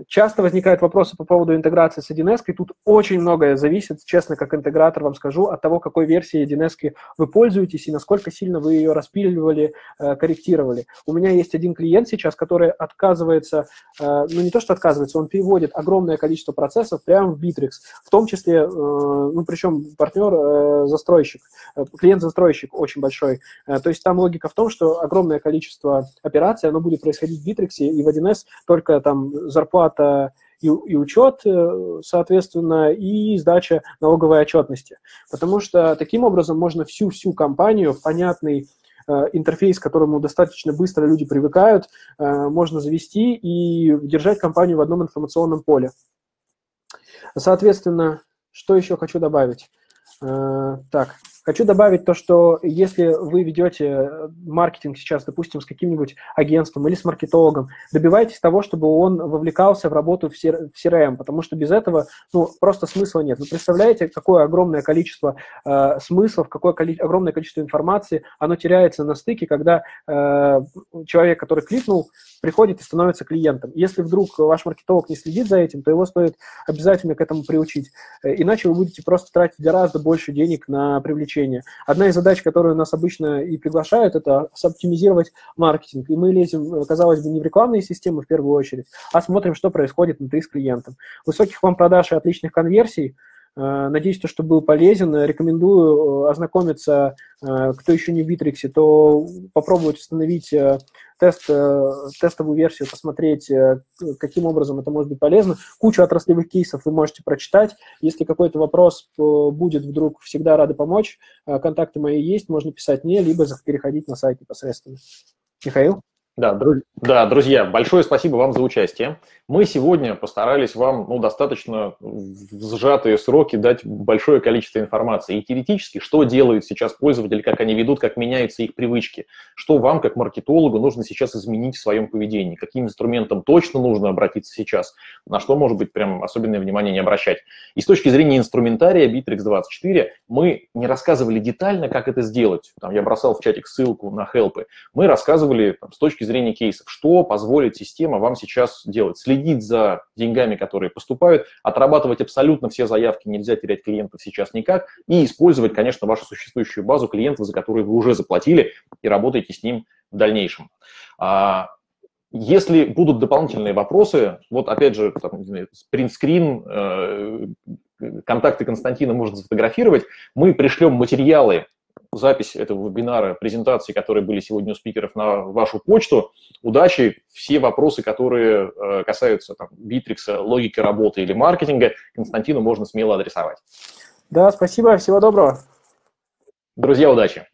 Часто возникают вопросы по поводу интеграции с один эс, и тут очень многое зависит, честно, как интегратор вам скажу, от того, какой версии один эс вы пользуетесь и насколько сильно вы ее распиливали, корректировали. У меня есть один клиент сейчас, который отказывается, ну не то что отказывается, он переводит огромное количество процессов прямо в Bitrix, в том числе, ну причем партнер-застройщик, клиент-застройщик очень большой. То есть там логика в том, что огромное количество операций, оно будет происходить в Bitrix, и в один эс только там зарплата и, и учет, соответственно, и сдача налоговой отчетности. Потому что таким образом можно всю-всю компанию в понятный э, интерфейс, к которому достаточно быстро люди привыкают, э, можно завести и держать компанию в одном информационном поле. Соответственно, что еще хочу добавить? Э, так... Хочу добавить то, что если вы ведете маркетинг сейчас, допустим, с каким-нибудь агентством или с маркетологом, добивайтесь того, чтобы он вовлекался в работу в си эр эм, потому что без этого ну, просто смысла нет. Вы представляете, какое огромное количество э, смыслов, какое коли- огромное количество информации, оно теряется на стыке, когда э, человек, который кликнул, приходит и становится клиентом. Если вдруг ваш маркетолог не следит за этим, то его стоит обязательно к этому приучить. Иначе вы будете просто тратить гораздо больше денег на привлечение. Одна из задач, которую нас обычно и приглашают, это оптимизировать маркетинг. И мы лезем, казалось бы, не в рекламные системы в первую очередь, а смотрим, что происходит внутри с клиентом. Высоких вам продаж и отличных конверсий. Надеюсь, что был полезен. Рекомендую ознакомиться, кто еще не в Битриксе, то попробовать установить тест, тестовую версию, посмотреть, каким образом это может быть полезно. Кучу отраслевых кейсов вы можете прочитать. Если какой-то вопрос будет вдруг, всегда рады помочь. Контакты мои есть, можно писать мне, либо переходить на сайт непосредственно. Михаил? Да, друз... да, друзья, большое спасибо вам за участие. Мы сегодня постарались вам ну, достаточно в сжатые сроки дать большое количество информации. И теоретически, что делают сейчас пользователи, как они ведут, как меняются их привычки, что вам, как маркетологу, нужно сейчас изменить в своем поведении, каким инструментом точно нужно обратиться сейчас, на что, может быть, прям особенное внимание не обращать. И с точки зрения инструментария Битрикс двадцать четыре мы не рассказывали детально, как это сделать. Там я бросал в чатик ссылку на хелпы. Мы рассказывали там, с точки зрения кейсов, что позволит система вам сейчас делать. Следить за деньгами, которые поступают, отрабатывать абсолютно все заявки, нельзя терять клиентов сейчас никак, и использовать, конечно, вашу существующую базу клиентов, за которые вы уже заплатили, и работаете с ним в дальнейшем. Если будут дополнительные вопросы, вот опять же, принтскрин, контакты Константина можно сфотографировать, мы пришлем материалы, запись этого вебинара, презентации, которые были сегодня у спикеров, на вашу почту. Удачи! Все вопросы, которые касаются там, Битрикса, логики работы или маркетинга, Константину можно смело адресовать. Да, спасибо, всего доброго. Друзья, удачи!